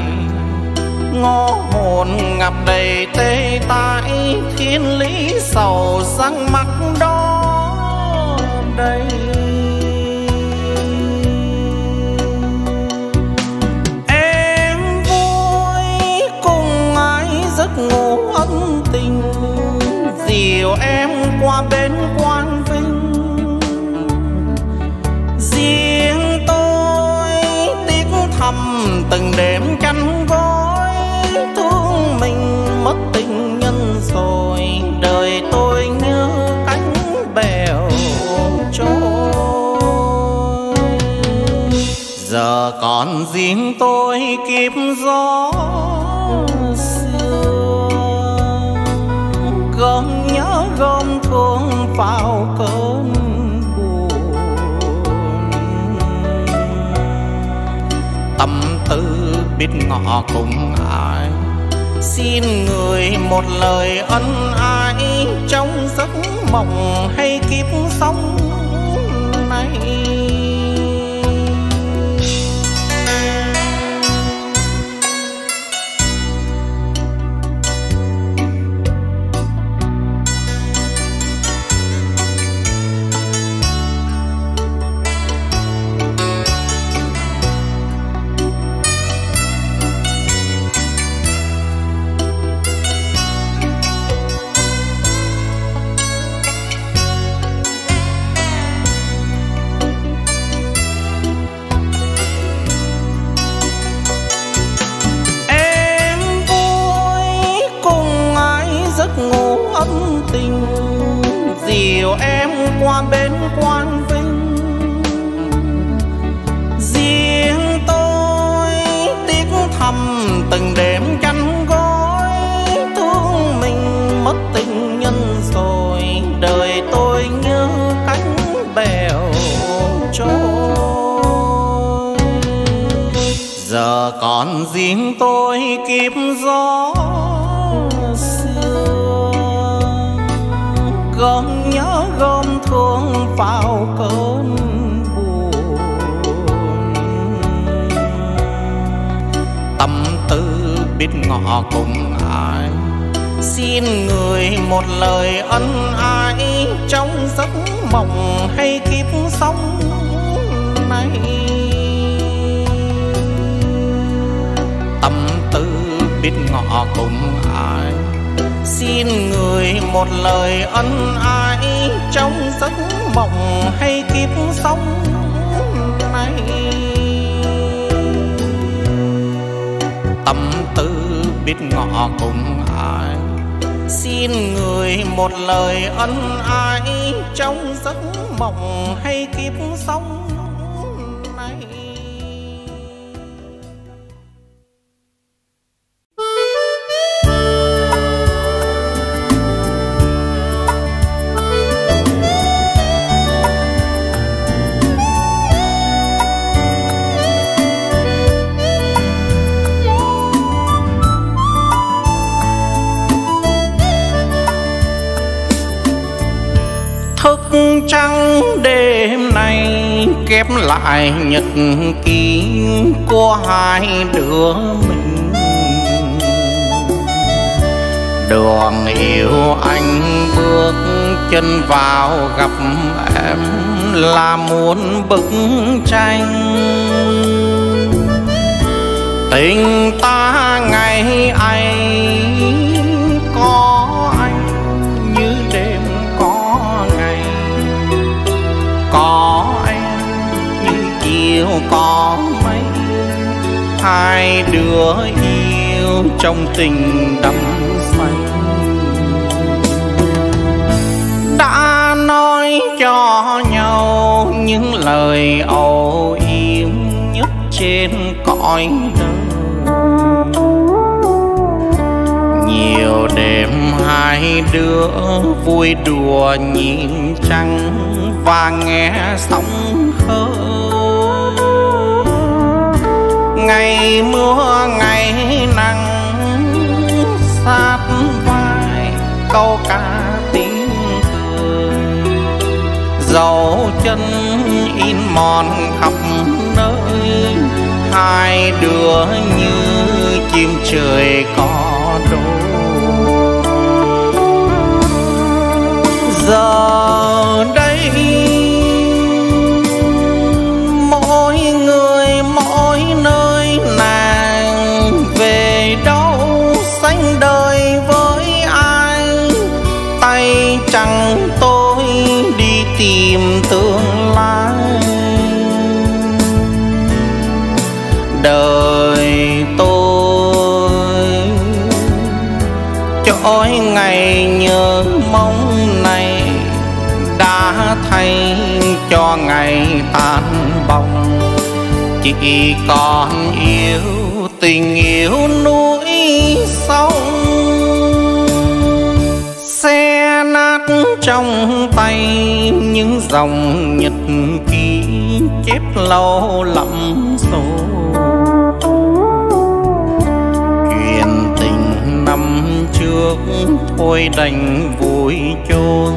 ngõ hồn ngập đầy tê tái, thiên lý sầu răng mắc đó đây. Ngủ ân tình dìu em qua bến Quang Vinh, riêng tôi tiếc thầm từng đêm chăn gối, thương mình mất tình nhân rồi, đời tôi như cánh bèo trôi. Giờ còn riêng tôi kiếp gió gom nhớ gom thương vào cơn buồn, tâm tư biết ngọ cùng ai, xin người một lời ân ái trong giấc mộng hay kiếp sống này. Dìu em qua bến Quang Vinh, riêng tôi tiếc thầm từng đêm chăn gối, thương mình mất tình nhân rồi, đời tôi như cánh bèo trôi. Giờ còn riêng tôi kiếp gió gom nhớ gom thương vào cơn buồn, tâm tư biết ngọ cùng ai, xin người một lời ân ái trong giấc mộng hay kiếp sống này. Tâm tư biết ngọ cùng ai, xin người một lời ân ái trong giấc mộng hay kiếp sống này. Tâm tư biết ngọ cùng ai, xin người một lời ân ái trong giấc mộng hay kiếp sống. trăng đêm nay kép lại nhật ký của hai đứa mình. Đường yêu anh bước chân vào gặp em là muốn bức tranh. Tình ta ngày ấy có anh như đêm có ngày, có em như chiều có mây. Hai đứa yêu trong tình đắm say. Đã nói cho nhau những lời âu yếm nhất trên cõi đời. Nhiều đêm hai đứa vui đùa nhìn trăng và nghe sóng khơi. Ngày mưa ngày nắng sát vai câu ca tiếng cười. Dấu chân in mòn khắp nơi, hai đứa như chim trời có đôi. Giờ đây mỗi người mỗi nơi, nàng về đâu sánh đời với ai. Tay chẳng tôi đi tìm tương lai. Đời tôi trỗi ngày nhớ mong này đã thay cho ngày tan bóng. Chỉ còn yêu tình yêu núi sông, xe nát trong tay những dòng nhật ký chép lâu lắm rồi. Chuyện tình năm trước thôi đành vùi chôn,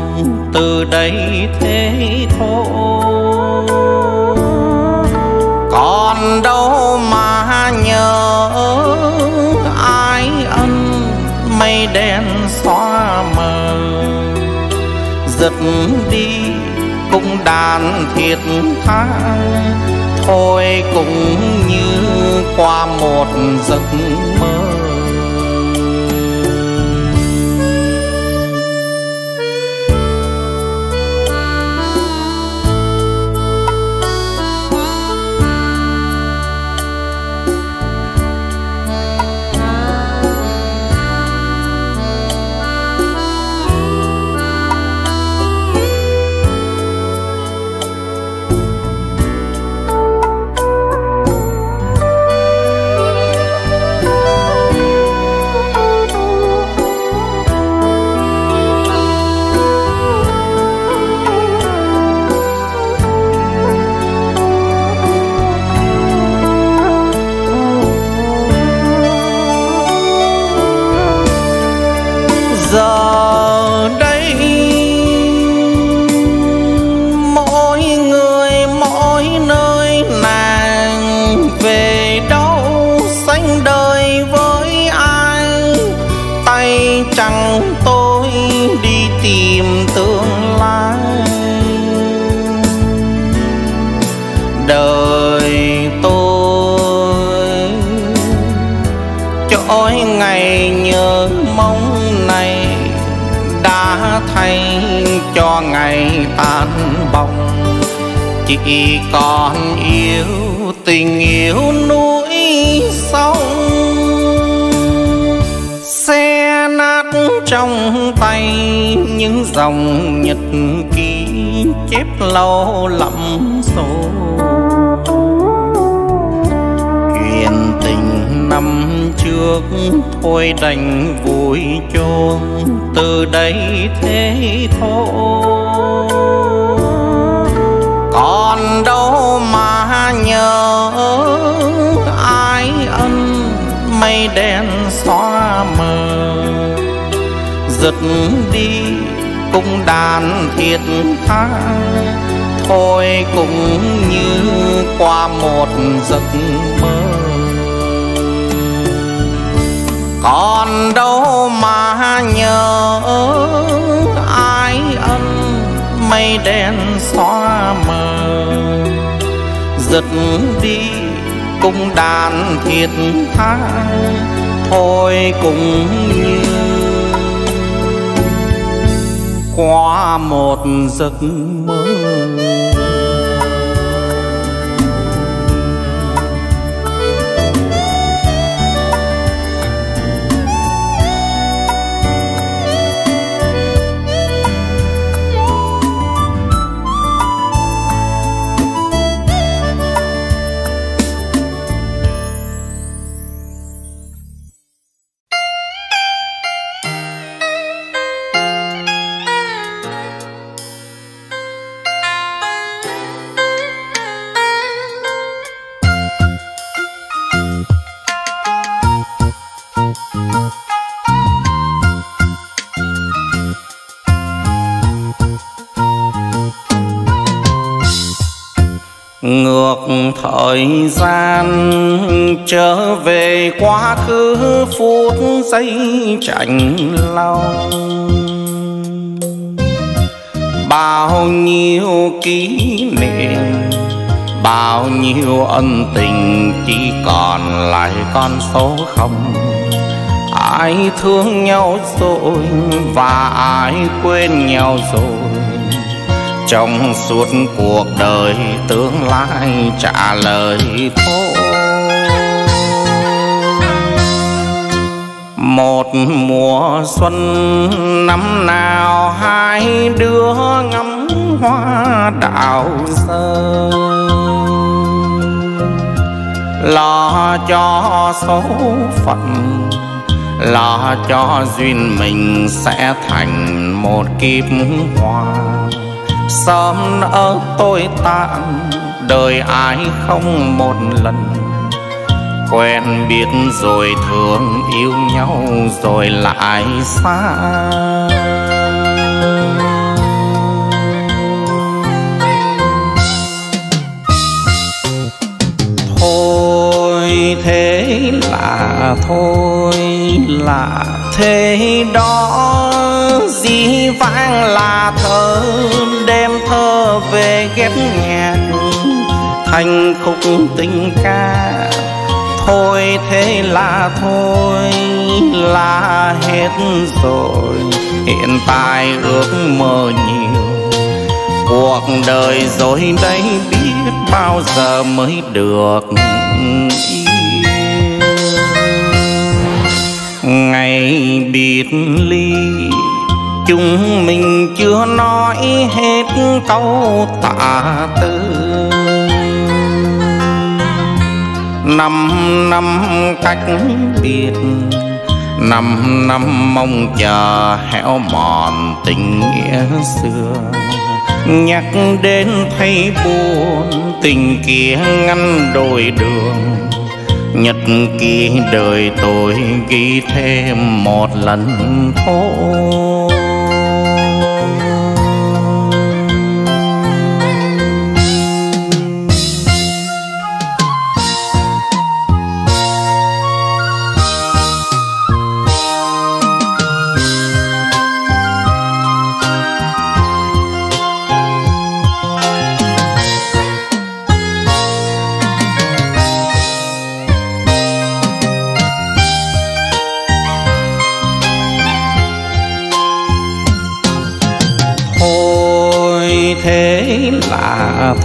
từ đây thế thôi. Còn đâu mà nhớ ai ân mây đen xóa mờ. Giật đi cũng đàn thiệt tha, thôi cũng như qua một giấc mơ. Giờ đây mỗi người mỗi nơi, nàng về đâu sánh đời với ai. Tay chẳng tôi đi tìm tương lai. Đời tôi trỗi ngày nhớ mong này đã thay cho ngày tan bóng. Chỉ còn yêu tình yêu núi sông, xe nát trong tay những dòng nhật ký chép lâu lắm rồi. Chuyện tình năm trước thôi đành vùi chôn, từ đây thế thôi. Còn đâu mà nhớ ai ân mây đen xóa mờ. Giật đi cũng đàn thiệt tha, thôi cũng như qua một giấc mơ. Còn đâu mà nhớ ai ân mây đen xóa mờ, giật đi cũng đàn thiệt tha, thôi cũng như qua một giấc mơ. Ngược thời gian trở về quá khứ phút giây chạnh lau, bao nhiêu kỷ niệm, bao nhiêu ân tình chỉ còn lại con số không. Ai thương nhau rồi và ai quên nhau rồi, trong suốt cuộc đời tương lai trả lời thôi. Một mùa xuân năm nào hai đứa ngắm hoa đào rơi, lo cho số phận, lo cho duyên mình sẽ thành một kiếp hoa. Sớm ở tôi tạm đời ai không một lần, quen biết rồi thương yêu nhau rồi lại xa. Thôi thế là thôi là thế đó, dĩ vãng là thơ đêm thơ về ghép nhạc thành khúc tình ca. Thôi thế là thôi là hết rồi, hiện tại ước mơ nhiều, cuộc đời rồi đây biết bao giờ mới được yêu. Ngày biệt ly chúng mình chưa nói hết câu tạ từ, 5 năm cách biệt, 5 năm mong chờ héo mòn tình nghĩa xưa. Nhắc đến thấy buồn, tình kia ngăn đôi đường, nhật ký đời tôi ghi thêm một lần thôi.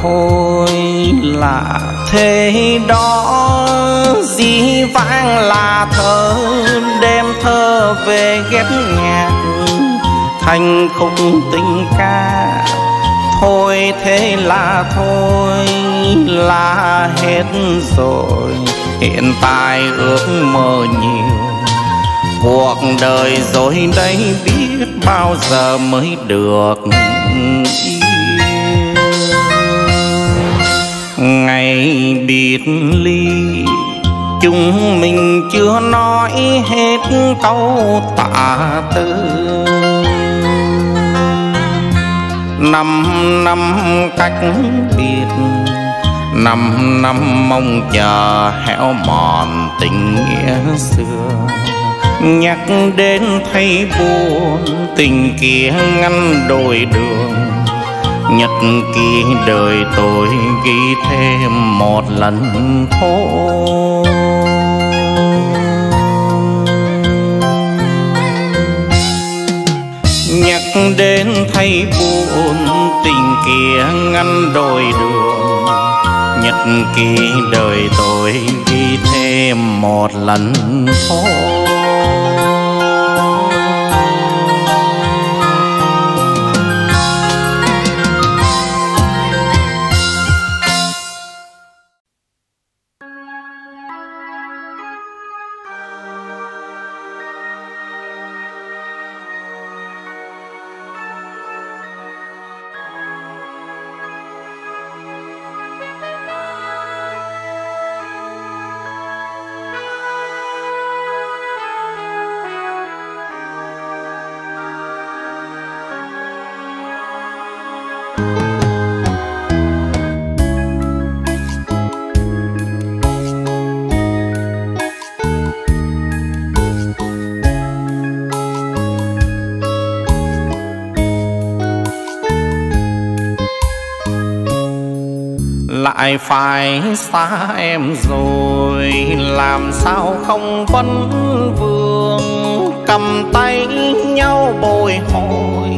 Thôi là thế đó, dĩ vãng là thơ đêm thơ về ghép nhạc thành khúc tình ca. Thôi thế là thôi là hết rồi, hiện tại ước mơ nhiều, cuộc đời rồi đây biết bao giờ mới được yêu. Ngày biệt ly chúng mình chưa nói hết câu tạ từ, 5 năm cách biệt, 5 năm mong chờ héo mòn tình nghĩa xưa. Nhắc đến thấy buồn, tình kia ngăn đôi đường. Nhật ký đời tôi ghi thêm một lần thôi. Nhắc đến thấy buồn, tình kia ngăn đôi đường. Nhật ký đời tôi ghi thêm một lần thôi. Lại phải xa em rồi, làm sao không vấn vương. Cầm tay nhau bồi hồi,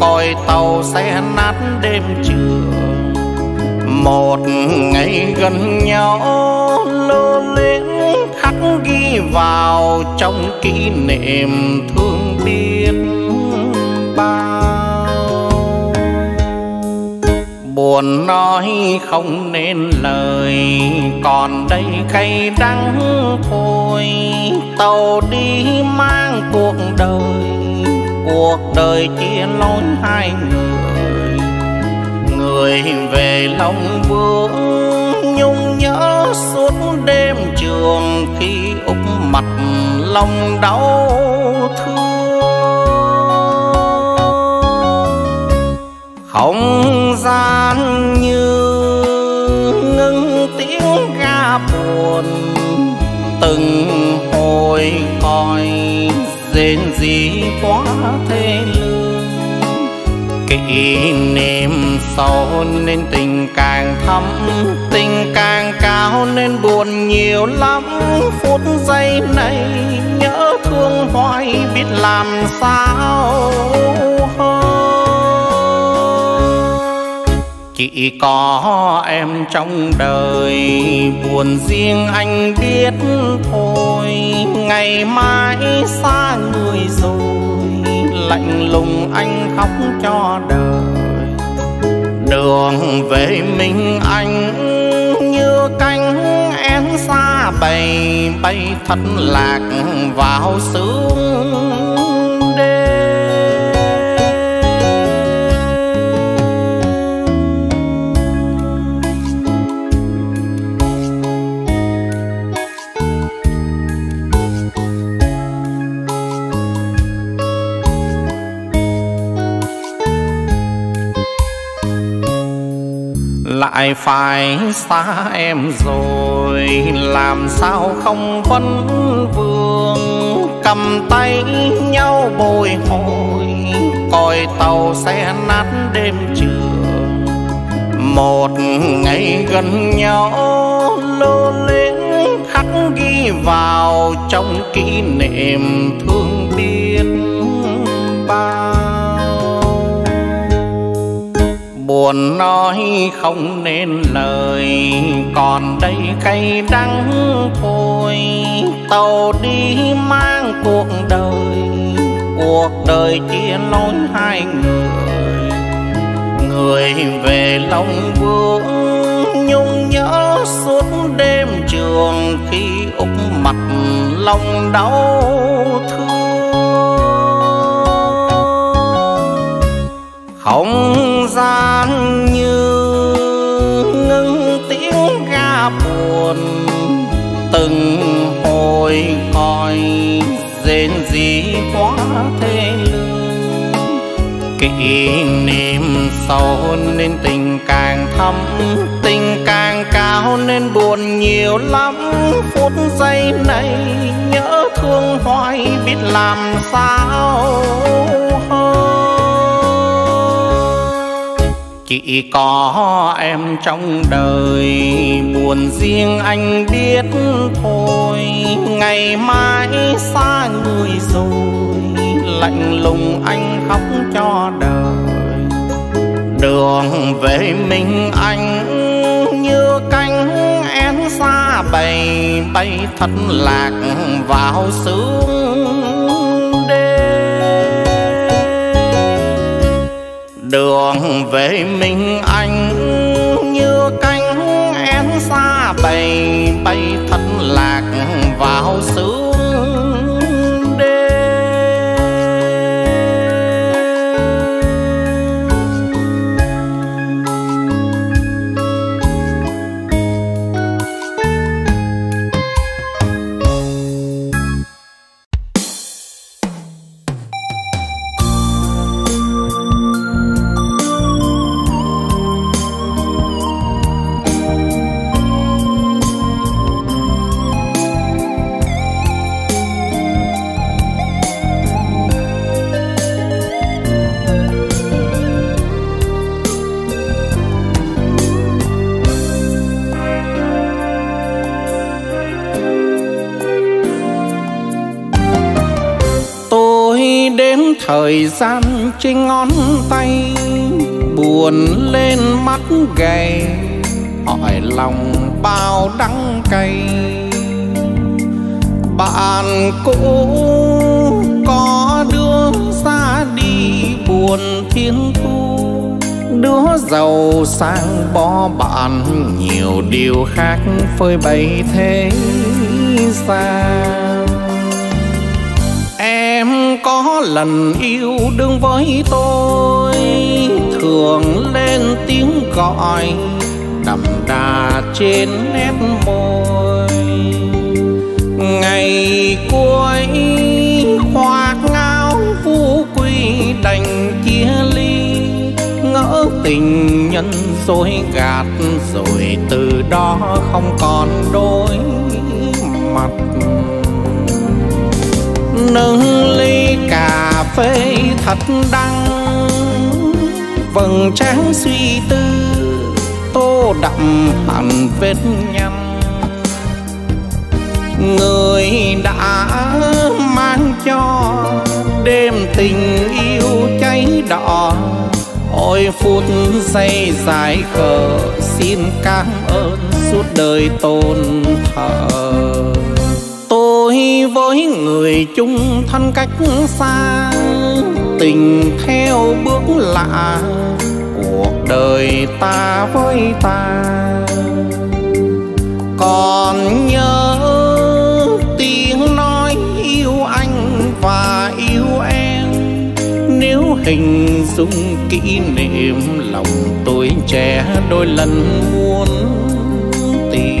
coi tàu xe nát đêm trường. Một ngày gần nhau, lưu luyến khắc ghi vào trong kỷ niệm thương biết bao. Buồn nói không nên lời, còn đây cay đắng thôi. Tàu đi mang cuộc đời chia lối hai người. Người về lòng vương, nhung nhớ suốt đêm trường. Khi úp mặt lòng đau thương, không gian như ngưng tiếng ga buồn. Từng hồi coi rên rỉ quá thê lương. Kỷ niệm sâu nên tình càng thắm, tình càng cao nên buồn nhiều lắm. Phút giây này nhớ thương hoài biết làm sao hơn. Chỉ có em trong đời, buồn riêng anh biết thôi. Ngày mai xa người rồi, lạnh lùng anh khóc cho đời. Đường về mình anh, như cánh én xa bay. Bay thất lạc vào sương đêm. Lại phải xa em rồi, làm sao không vấn vương. Cầm tay nhau bồi hồi, coi tàu xe nát đêm trường. Một ngày gần nhau, lưu luyến khắc ghi vào trong kỷ niệm thương biết bao. Buồn nói không nên lời, còn đây cay đắng thôi. Tàu đi mang cuộc đời chia lối hai người. Người về lòng vương, nhung nhớ suốt đêm trường. Khi úp mặt lòng đau thương, không gian như ngưng tiếng ga buồn. Từng hồi coi rên rỉ quá thê lương. kỷ niệm sâu nên tình càng thắm, tình càng cao nên buồn nhiều lắm. Phút giây này nhớ thương hoài biết làm sao hơn. Chỉ có em trong đời buồn riêng anh biết thôi, ngày mai xa người rồi lạnh lùng anh khóc cho đời. Đường về mình anh như cánh én xa bay, bay thất lạc vào sương đêm. Đường về mình anh như cánh én xa bay, bay thất lạc vào sương. Thời gian trên ngón tay buồn lên mắt gầy, hỏi lòng bao đắng cay. Bạn cũ có đứa ra đi buồn thiên thu, đứa giàu sang bỏ bạn nhiều điều khác phơi bày thế gian. Em có lần yêu đương với tôi, thường lên tiếng gọi đậm đà trên nét môi. Ngày cuối khoác áo phú quý đành chia ly, ngỡ tình nhân dối gạt rồi từ đó không còn đôi mặt. Nâng ly cà phê thật đắng, vầng trán suy tư tô đậm hẳn vết nhăn. Người đã mang cho đêm tình yêu cháy đỏ, ôi phút giây dài khờ xin cảm ơn suốt đời tôn thờ. Tôi với người chung thân cách xa, tình theo bước lạ cuộc đời ta với ta. Còn nhớ tiếng nói yêu anh và yêu em, nếu hình dung kỷ niệm lòng tôi trẻ đôi lần muốn tìm.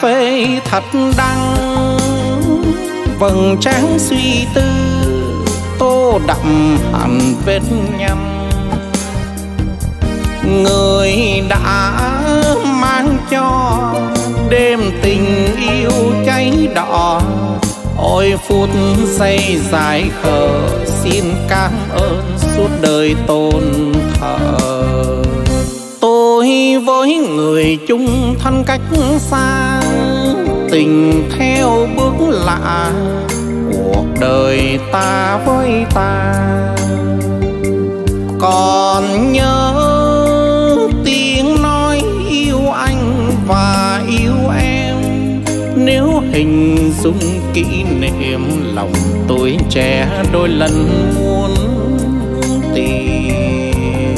Phê thật đắng, vầng trán suy tư tô đậm hẳn vết nhăn. Người đã mang cho đêm tình yêu cháy đỏ, ôi phút giây dài khờ xin cảm ơn suốt đời tôn thờ. Tôi với người chung thân cách xa, tình theo bước lạ cuộc đời ta với ta. Còn nhớ tiếng nói yêu anh và yêu em, Nếu hình dung kỷ niệm lòng tuổi trẻ đôi lần muốn tìm.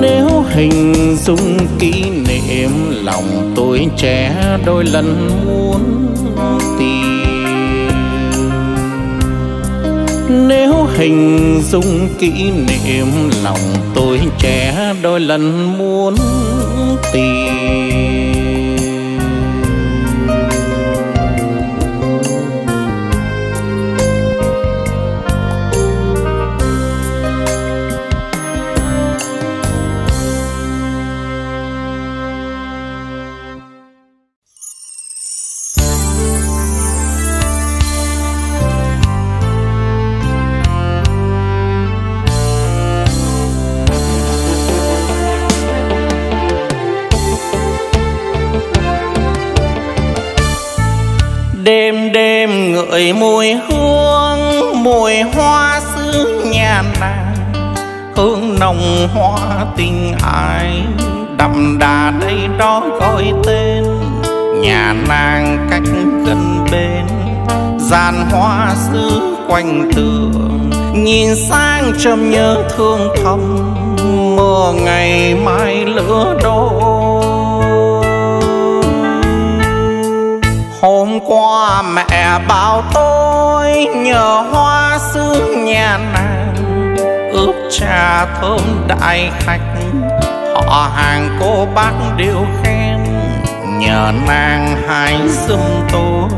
Nếu hình dung kỷ niệm lòng tuổi trẻ đôi lần muốn tìm. Nếu hình dung kỷ niệm lòng tuổi trẻ đôi lần muốn tìm. Đêm đêm ngửi mùi hương, mùi hoa sương nhà nàng, hương nồng hoa tình ai đậm đà đây đó gọi tên. Nhà nàng cách gần bên, dàn hoa sứ quanh tường, nhìn sang trầm nhớ thương thầm, mơ ngày mai lửa đổ. Hôm qua mẹ bảo tôi nhờ hoa sương nhà nàng, ướp trà thơm đại khách, họ hàng cô bác đều khen. Nhờ nàng hãy giúp tôi,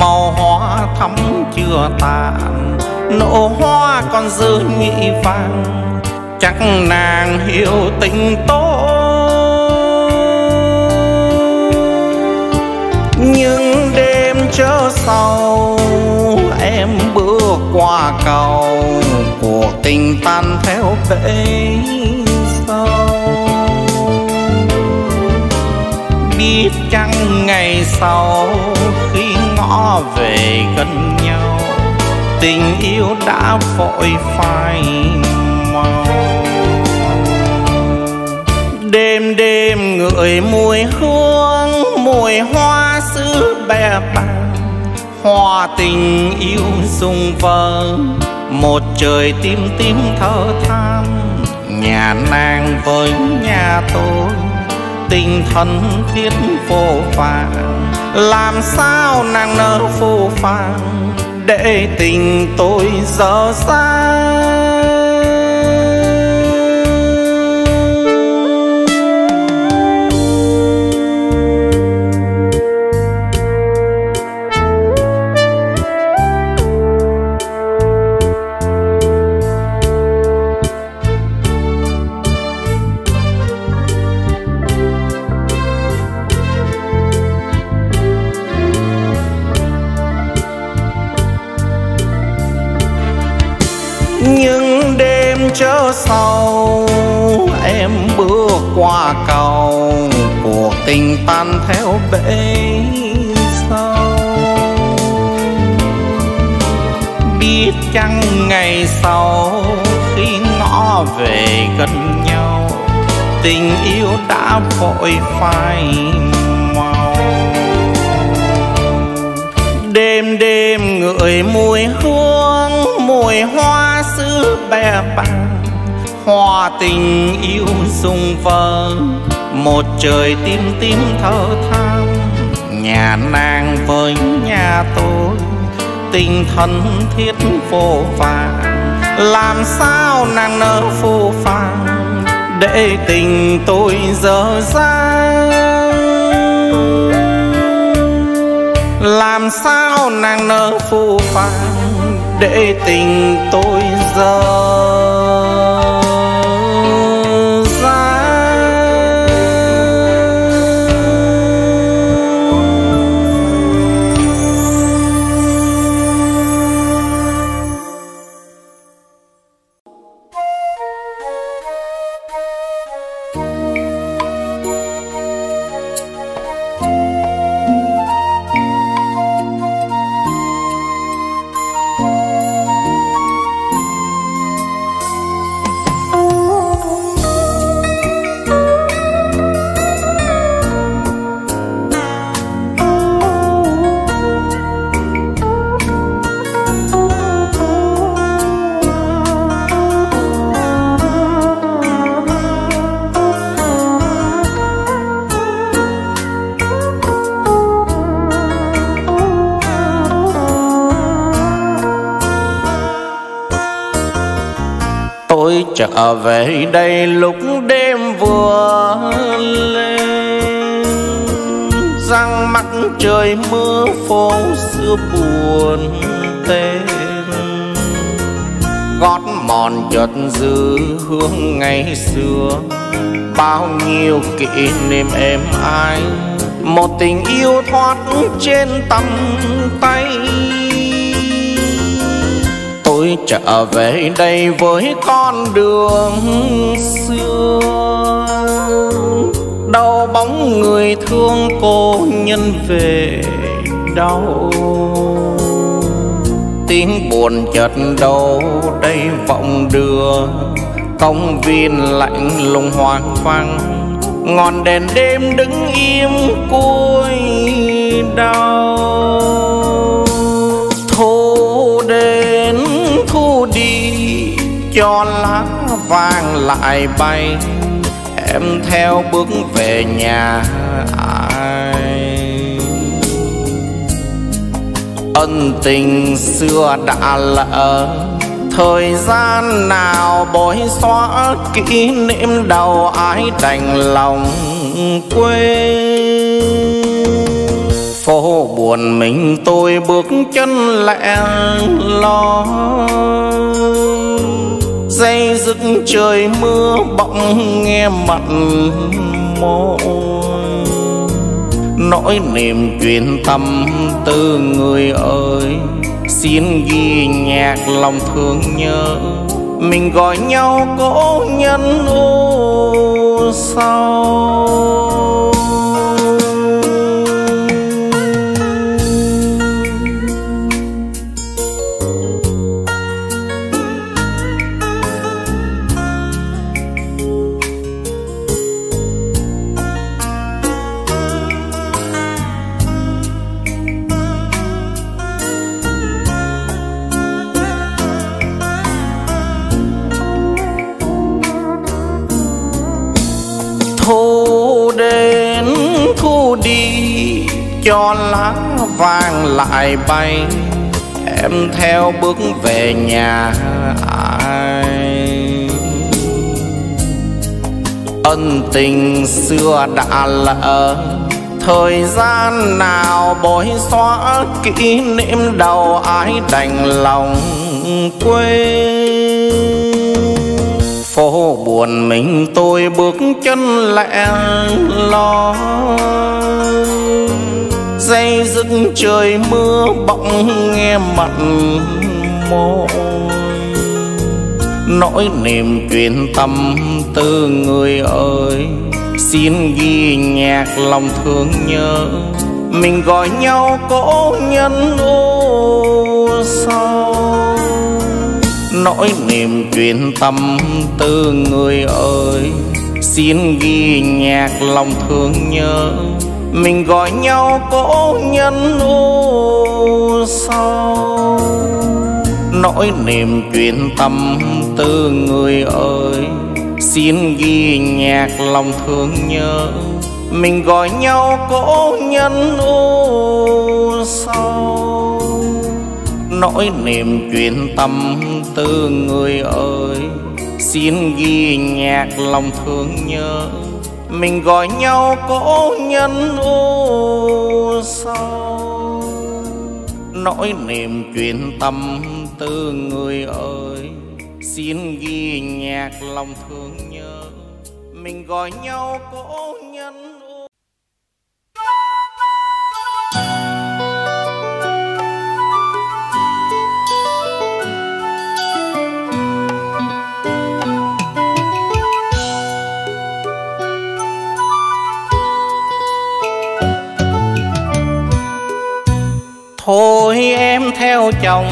màu hoa thắm chưa tàn, nụ hoa còn giữ nhị vàng, chắc nàng hiểu tình tôi. Những đêm chớ sau em bước qua cầu, cuộc tình tan theo bể sâu. Biết chăng ngày sau khi ngõ về gần nhau, tình yêu đã vội phai màu. Đêm đêm ngửi mùi hương, mùi hoa sứ bè bàng, hoa tình yêu rung vỡ, một trời tim tim thở than. Nhà nàng với nhà tôi, tình thân thiết vô vàn, làm sao nàng nỡ phũ phàng, để tình tôi dở dang. Chớ sau em bước qua cầu, cuộc tình tan theo bể sâu. Biết chăng ngày sau khi ngõ về gần nhau, tình yêu đã vội phai màu. Đêm đêm ngửi mùi hương, mùi hoa sứ bè bàng, hoa tình yêu rung vỡ, một trời tim tim thở than. Nhà nàng với nhà tôi, tình thân thiết vô vàn, làm sao nàng nỡ phũ phàng, để tình tôi dở dang. Làm sao nàng nỡ phũ phàng, để tình tôi dở. trở về đây lúc đêm vừa lên. Răng mắt trời mưa phố xưa buồn tên, gót mòn chợt dư hương ngày xưa. Bao nhiêu kỷ niệm êm ái, một tình yêu thoát trên tầm tay. Tôi trở về đây với con đường xưa, đau bóng người thương cô nhân về đau. Tiếng buồn chợt đâu đây vọng đưa, công viên lạnh lùng hoang vắng, ngọn đèn đêm đứng im cúi đau. Thu đến thu đi cho lá vàng lại bay, em theo bước về nhà ai. Ân tình xưa đã lỡ, thời gian nào bối xóa kỷ niệm đầu ái đành lòng quên. Phố buồn mình tôi bước chân lẻ loi, day dứt trời mưa bỗng nghe mặn môi. Nỗi niềm chuyện tâm tư người ơi, xin ghi nhạc lòng thương nhớ. Mình gọi nhau cố nhân ô sau. Cho lá vàng lại bay, em theo bước về nhà ai. Ân tình xưa đã lỡ, thời gian nào bối xóa kỷ niệm đầu ái đành lòng quên. Phố buồn mình tôi bước chân lẻ loi, day dứt trời mưa bỗng nghe mặn môi. Nỗi niềm chuyện tâm tư người ơi, xin ghi nhạc lòng thương nhớ. Mình gọi nhau cố nhân ô sau. Nỗi niềm chuyện tâm tư người ơi, xin ghi nhạc lòng thương nhớ. Mình gọi nhau cố nhân ô sau. Nỗi niềm chuyện tâm tư người ơi, xin ghi nhạc lòng thương nhớ. Mình gọi nhau cố nhân ô sau. Nỗi niềm chuyện tâm tư người ơi, xin ghi nhạc lòng thương nhớ. Mình gọi nhau cố nhân ô sau. Nỗi niềm chuyện tâm tư người ơi, xin ghi nhạc lòng thương nhớ. Mình gọi nhau cố nhân ô. Thôi em theo chồng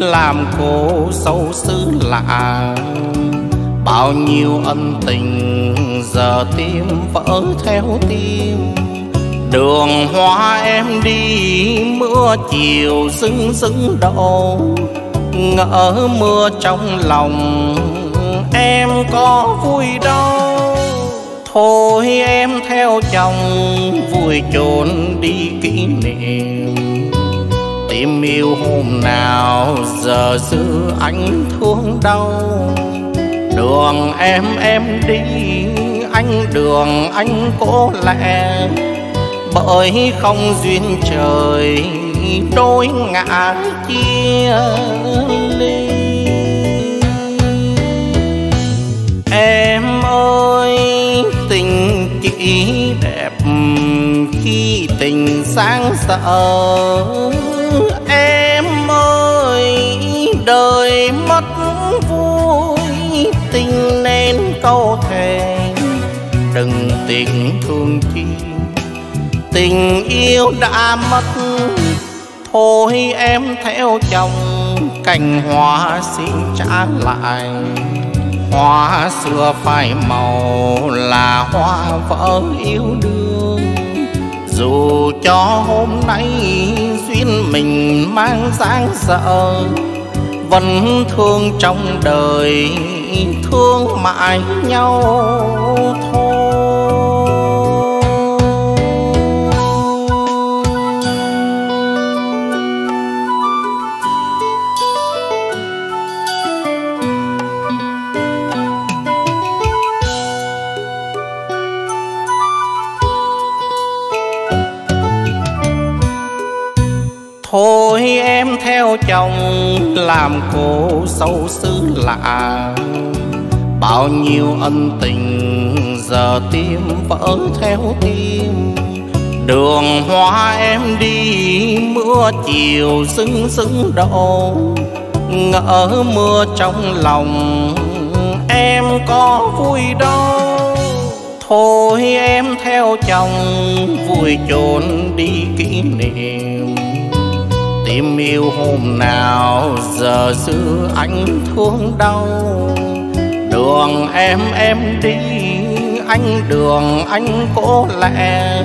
làm cô sâu xứ lạ, bao nhiêu ân tình giờ tim vỡ theo tim. Đường hoa em đi mưa chiều rưng rưng đổ, ngỡ mưa trong lòng em có vui đâu. Thôi em theo chồng vui trốn đi kỷ niệm, tim yêu hôm nào giờ giữ anh thương đau. Đường em đi, anh đường anh cố lẽ, bởi không duyên trời đôi ngã chia ly. Em ơi, tình chị đẹp khi tình sáng sợ. Em ơi, đời mất vui, tình nên câu thề đừng tình thương chi. Tình yêu đã mất, thôi em theo chồng cành hoa xin trả lại. Hoa xưa phai màu là hoa vỡ yêu đương, dù cho hôm nay duyên mình mang dáng sợ, vẫn thương trong đời, thương mãi nhau thôi. Thôi em theo chồng làm cô sâu xứ lạ, bao nhiêu ân tình giờ tim vỡ theo tim. Đường hoa em đi, mưa chiều sưng sưng đổ, ngỡ mưa trong lòng em có vui đâu. Thôi em theo chồng vui trốn đi kỷ niệm, tim yêu hôm nào giờ xưa anh thương đau. Đường em đi, anh đường anh cố lẽ,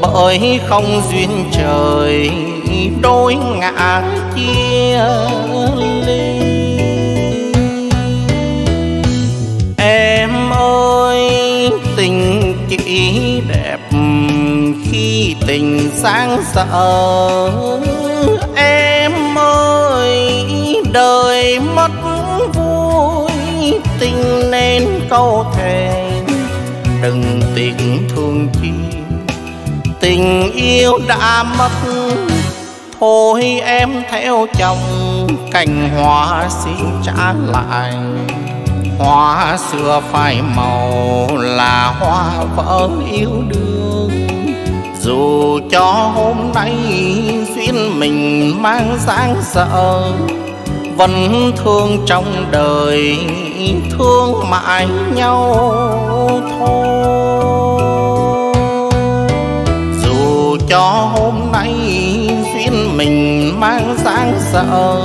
bởi không duyên trời đôi ngã chia ly. Em ơi, tình chị đẹp khi tình sáng sợ. Em ơi, đời mất vui, tình nên câu thề đừng tình thương chi. Tình yêu đã mất, thôi em theo chồng cành hoa xin trả lại. Hoa xưa phai màu là hoa vỡ yêu đương, dù cho hôm nay duyên mình mang dáng sợ, vẫn thương trong đời, thương mãi nhau thôi. Dù cho hôm nay duyên mình mang dáng sợ,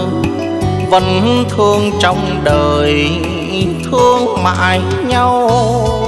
vẫn thương trong đời, thương mãi nhau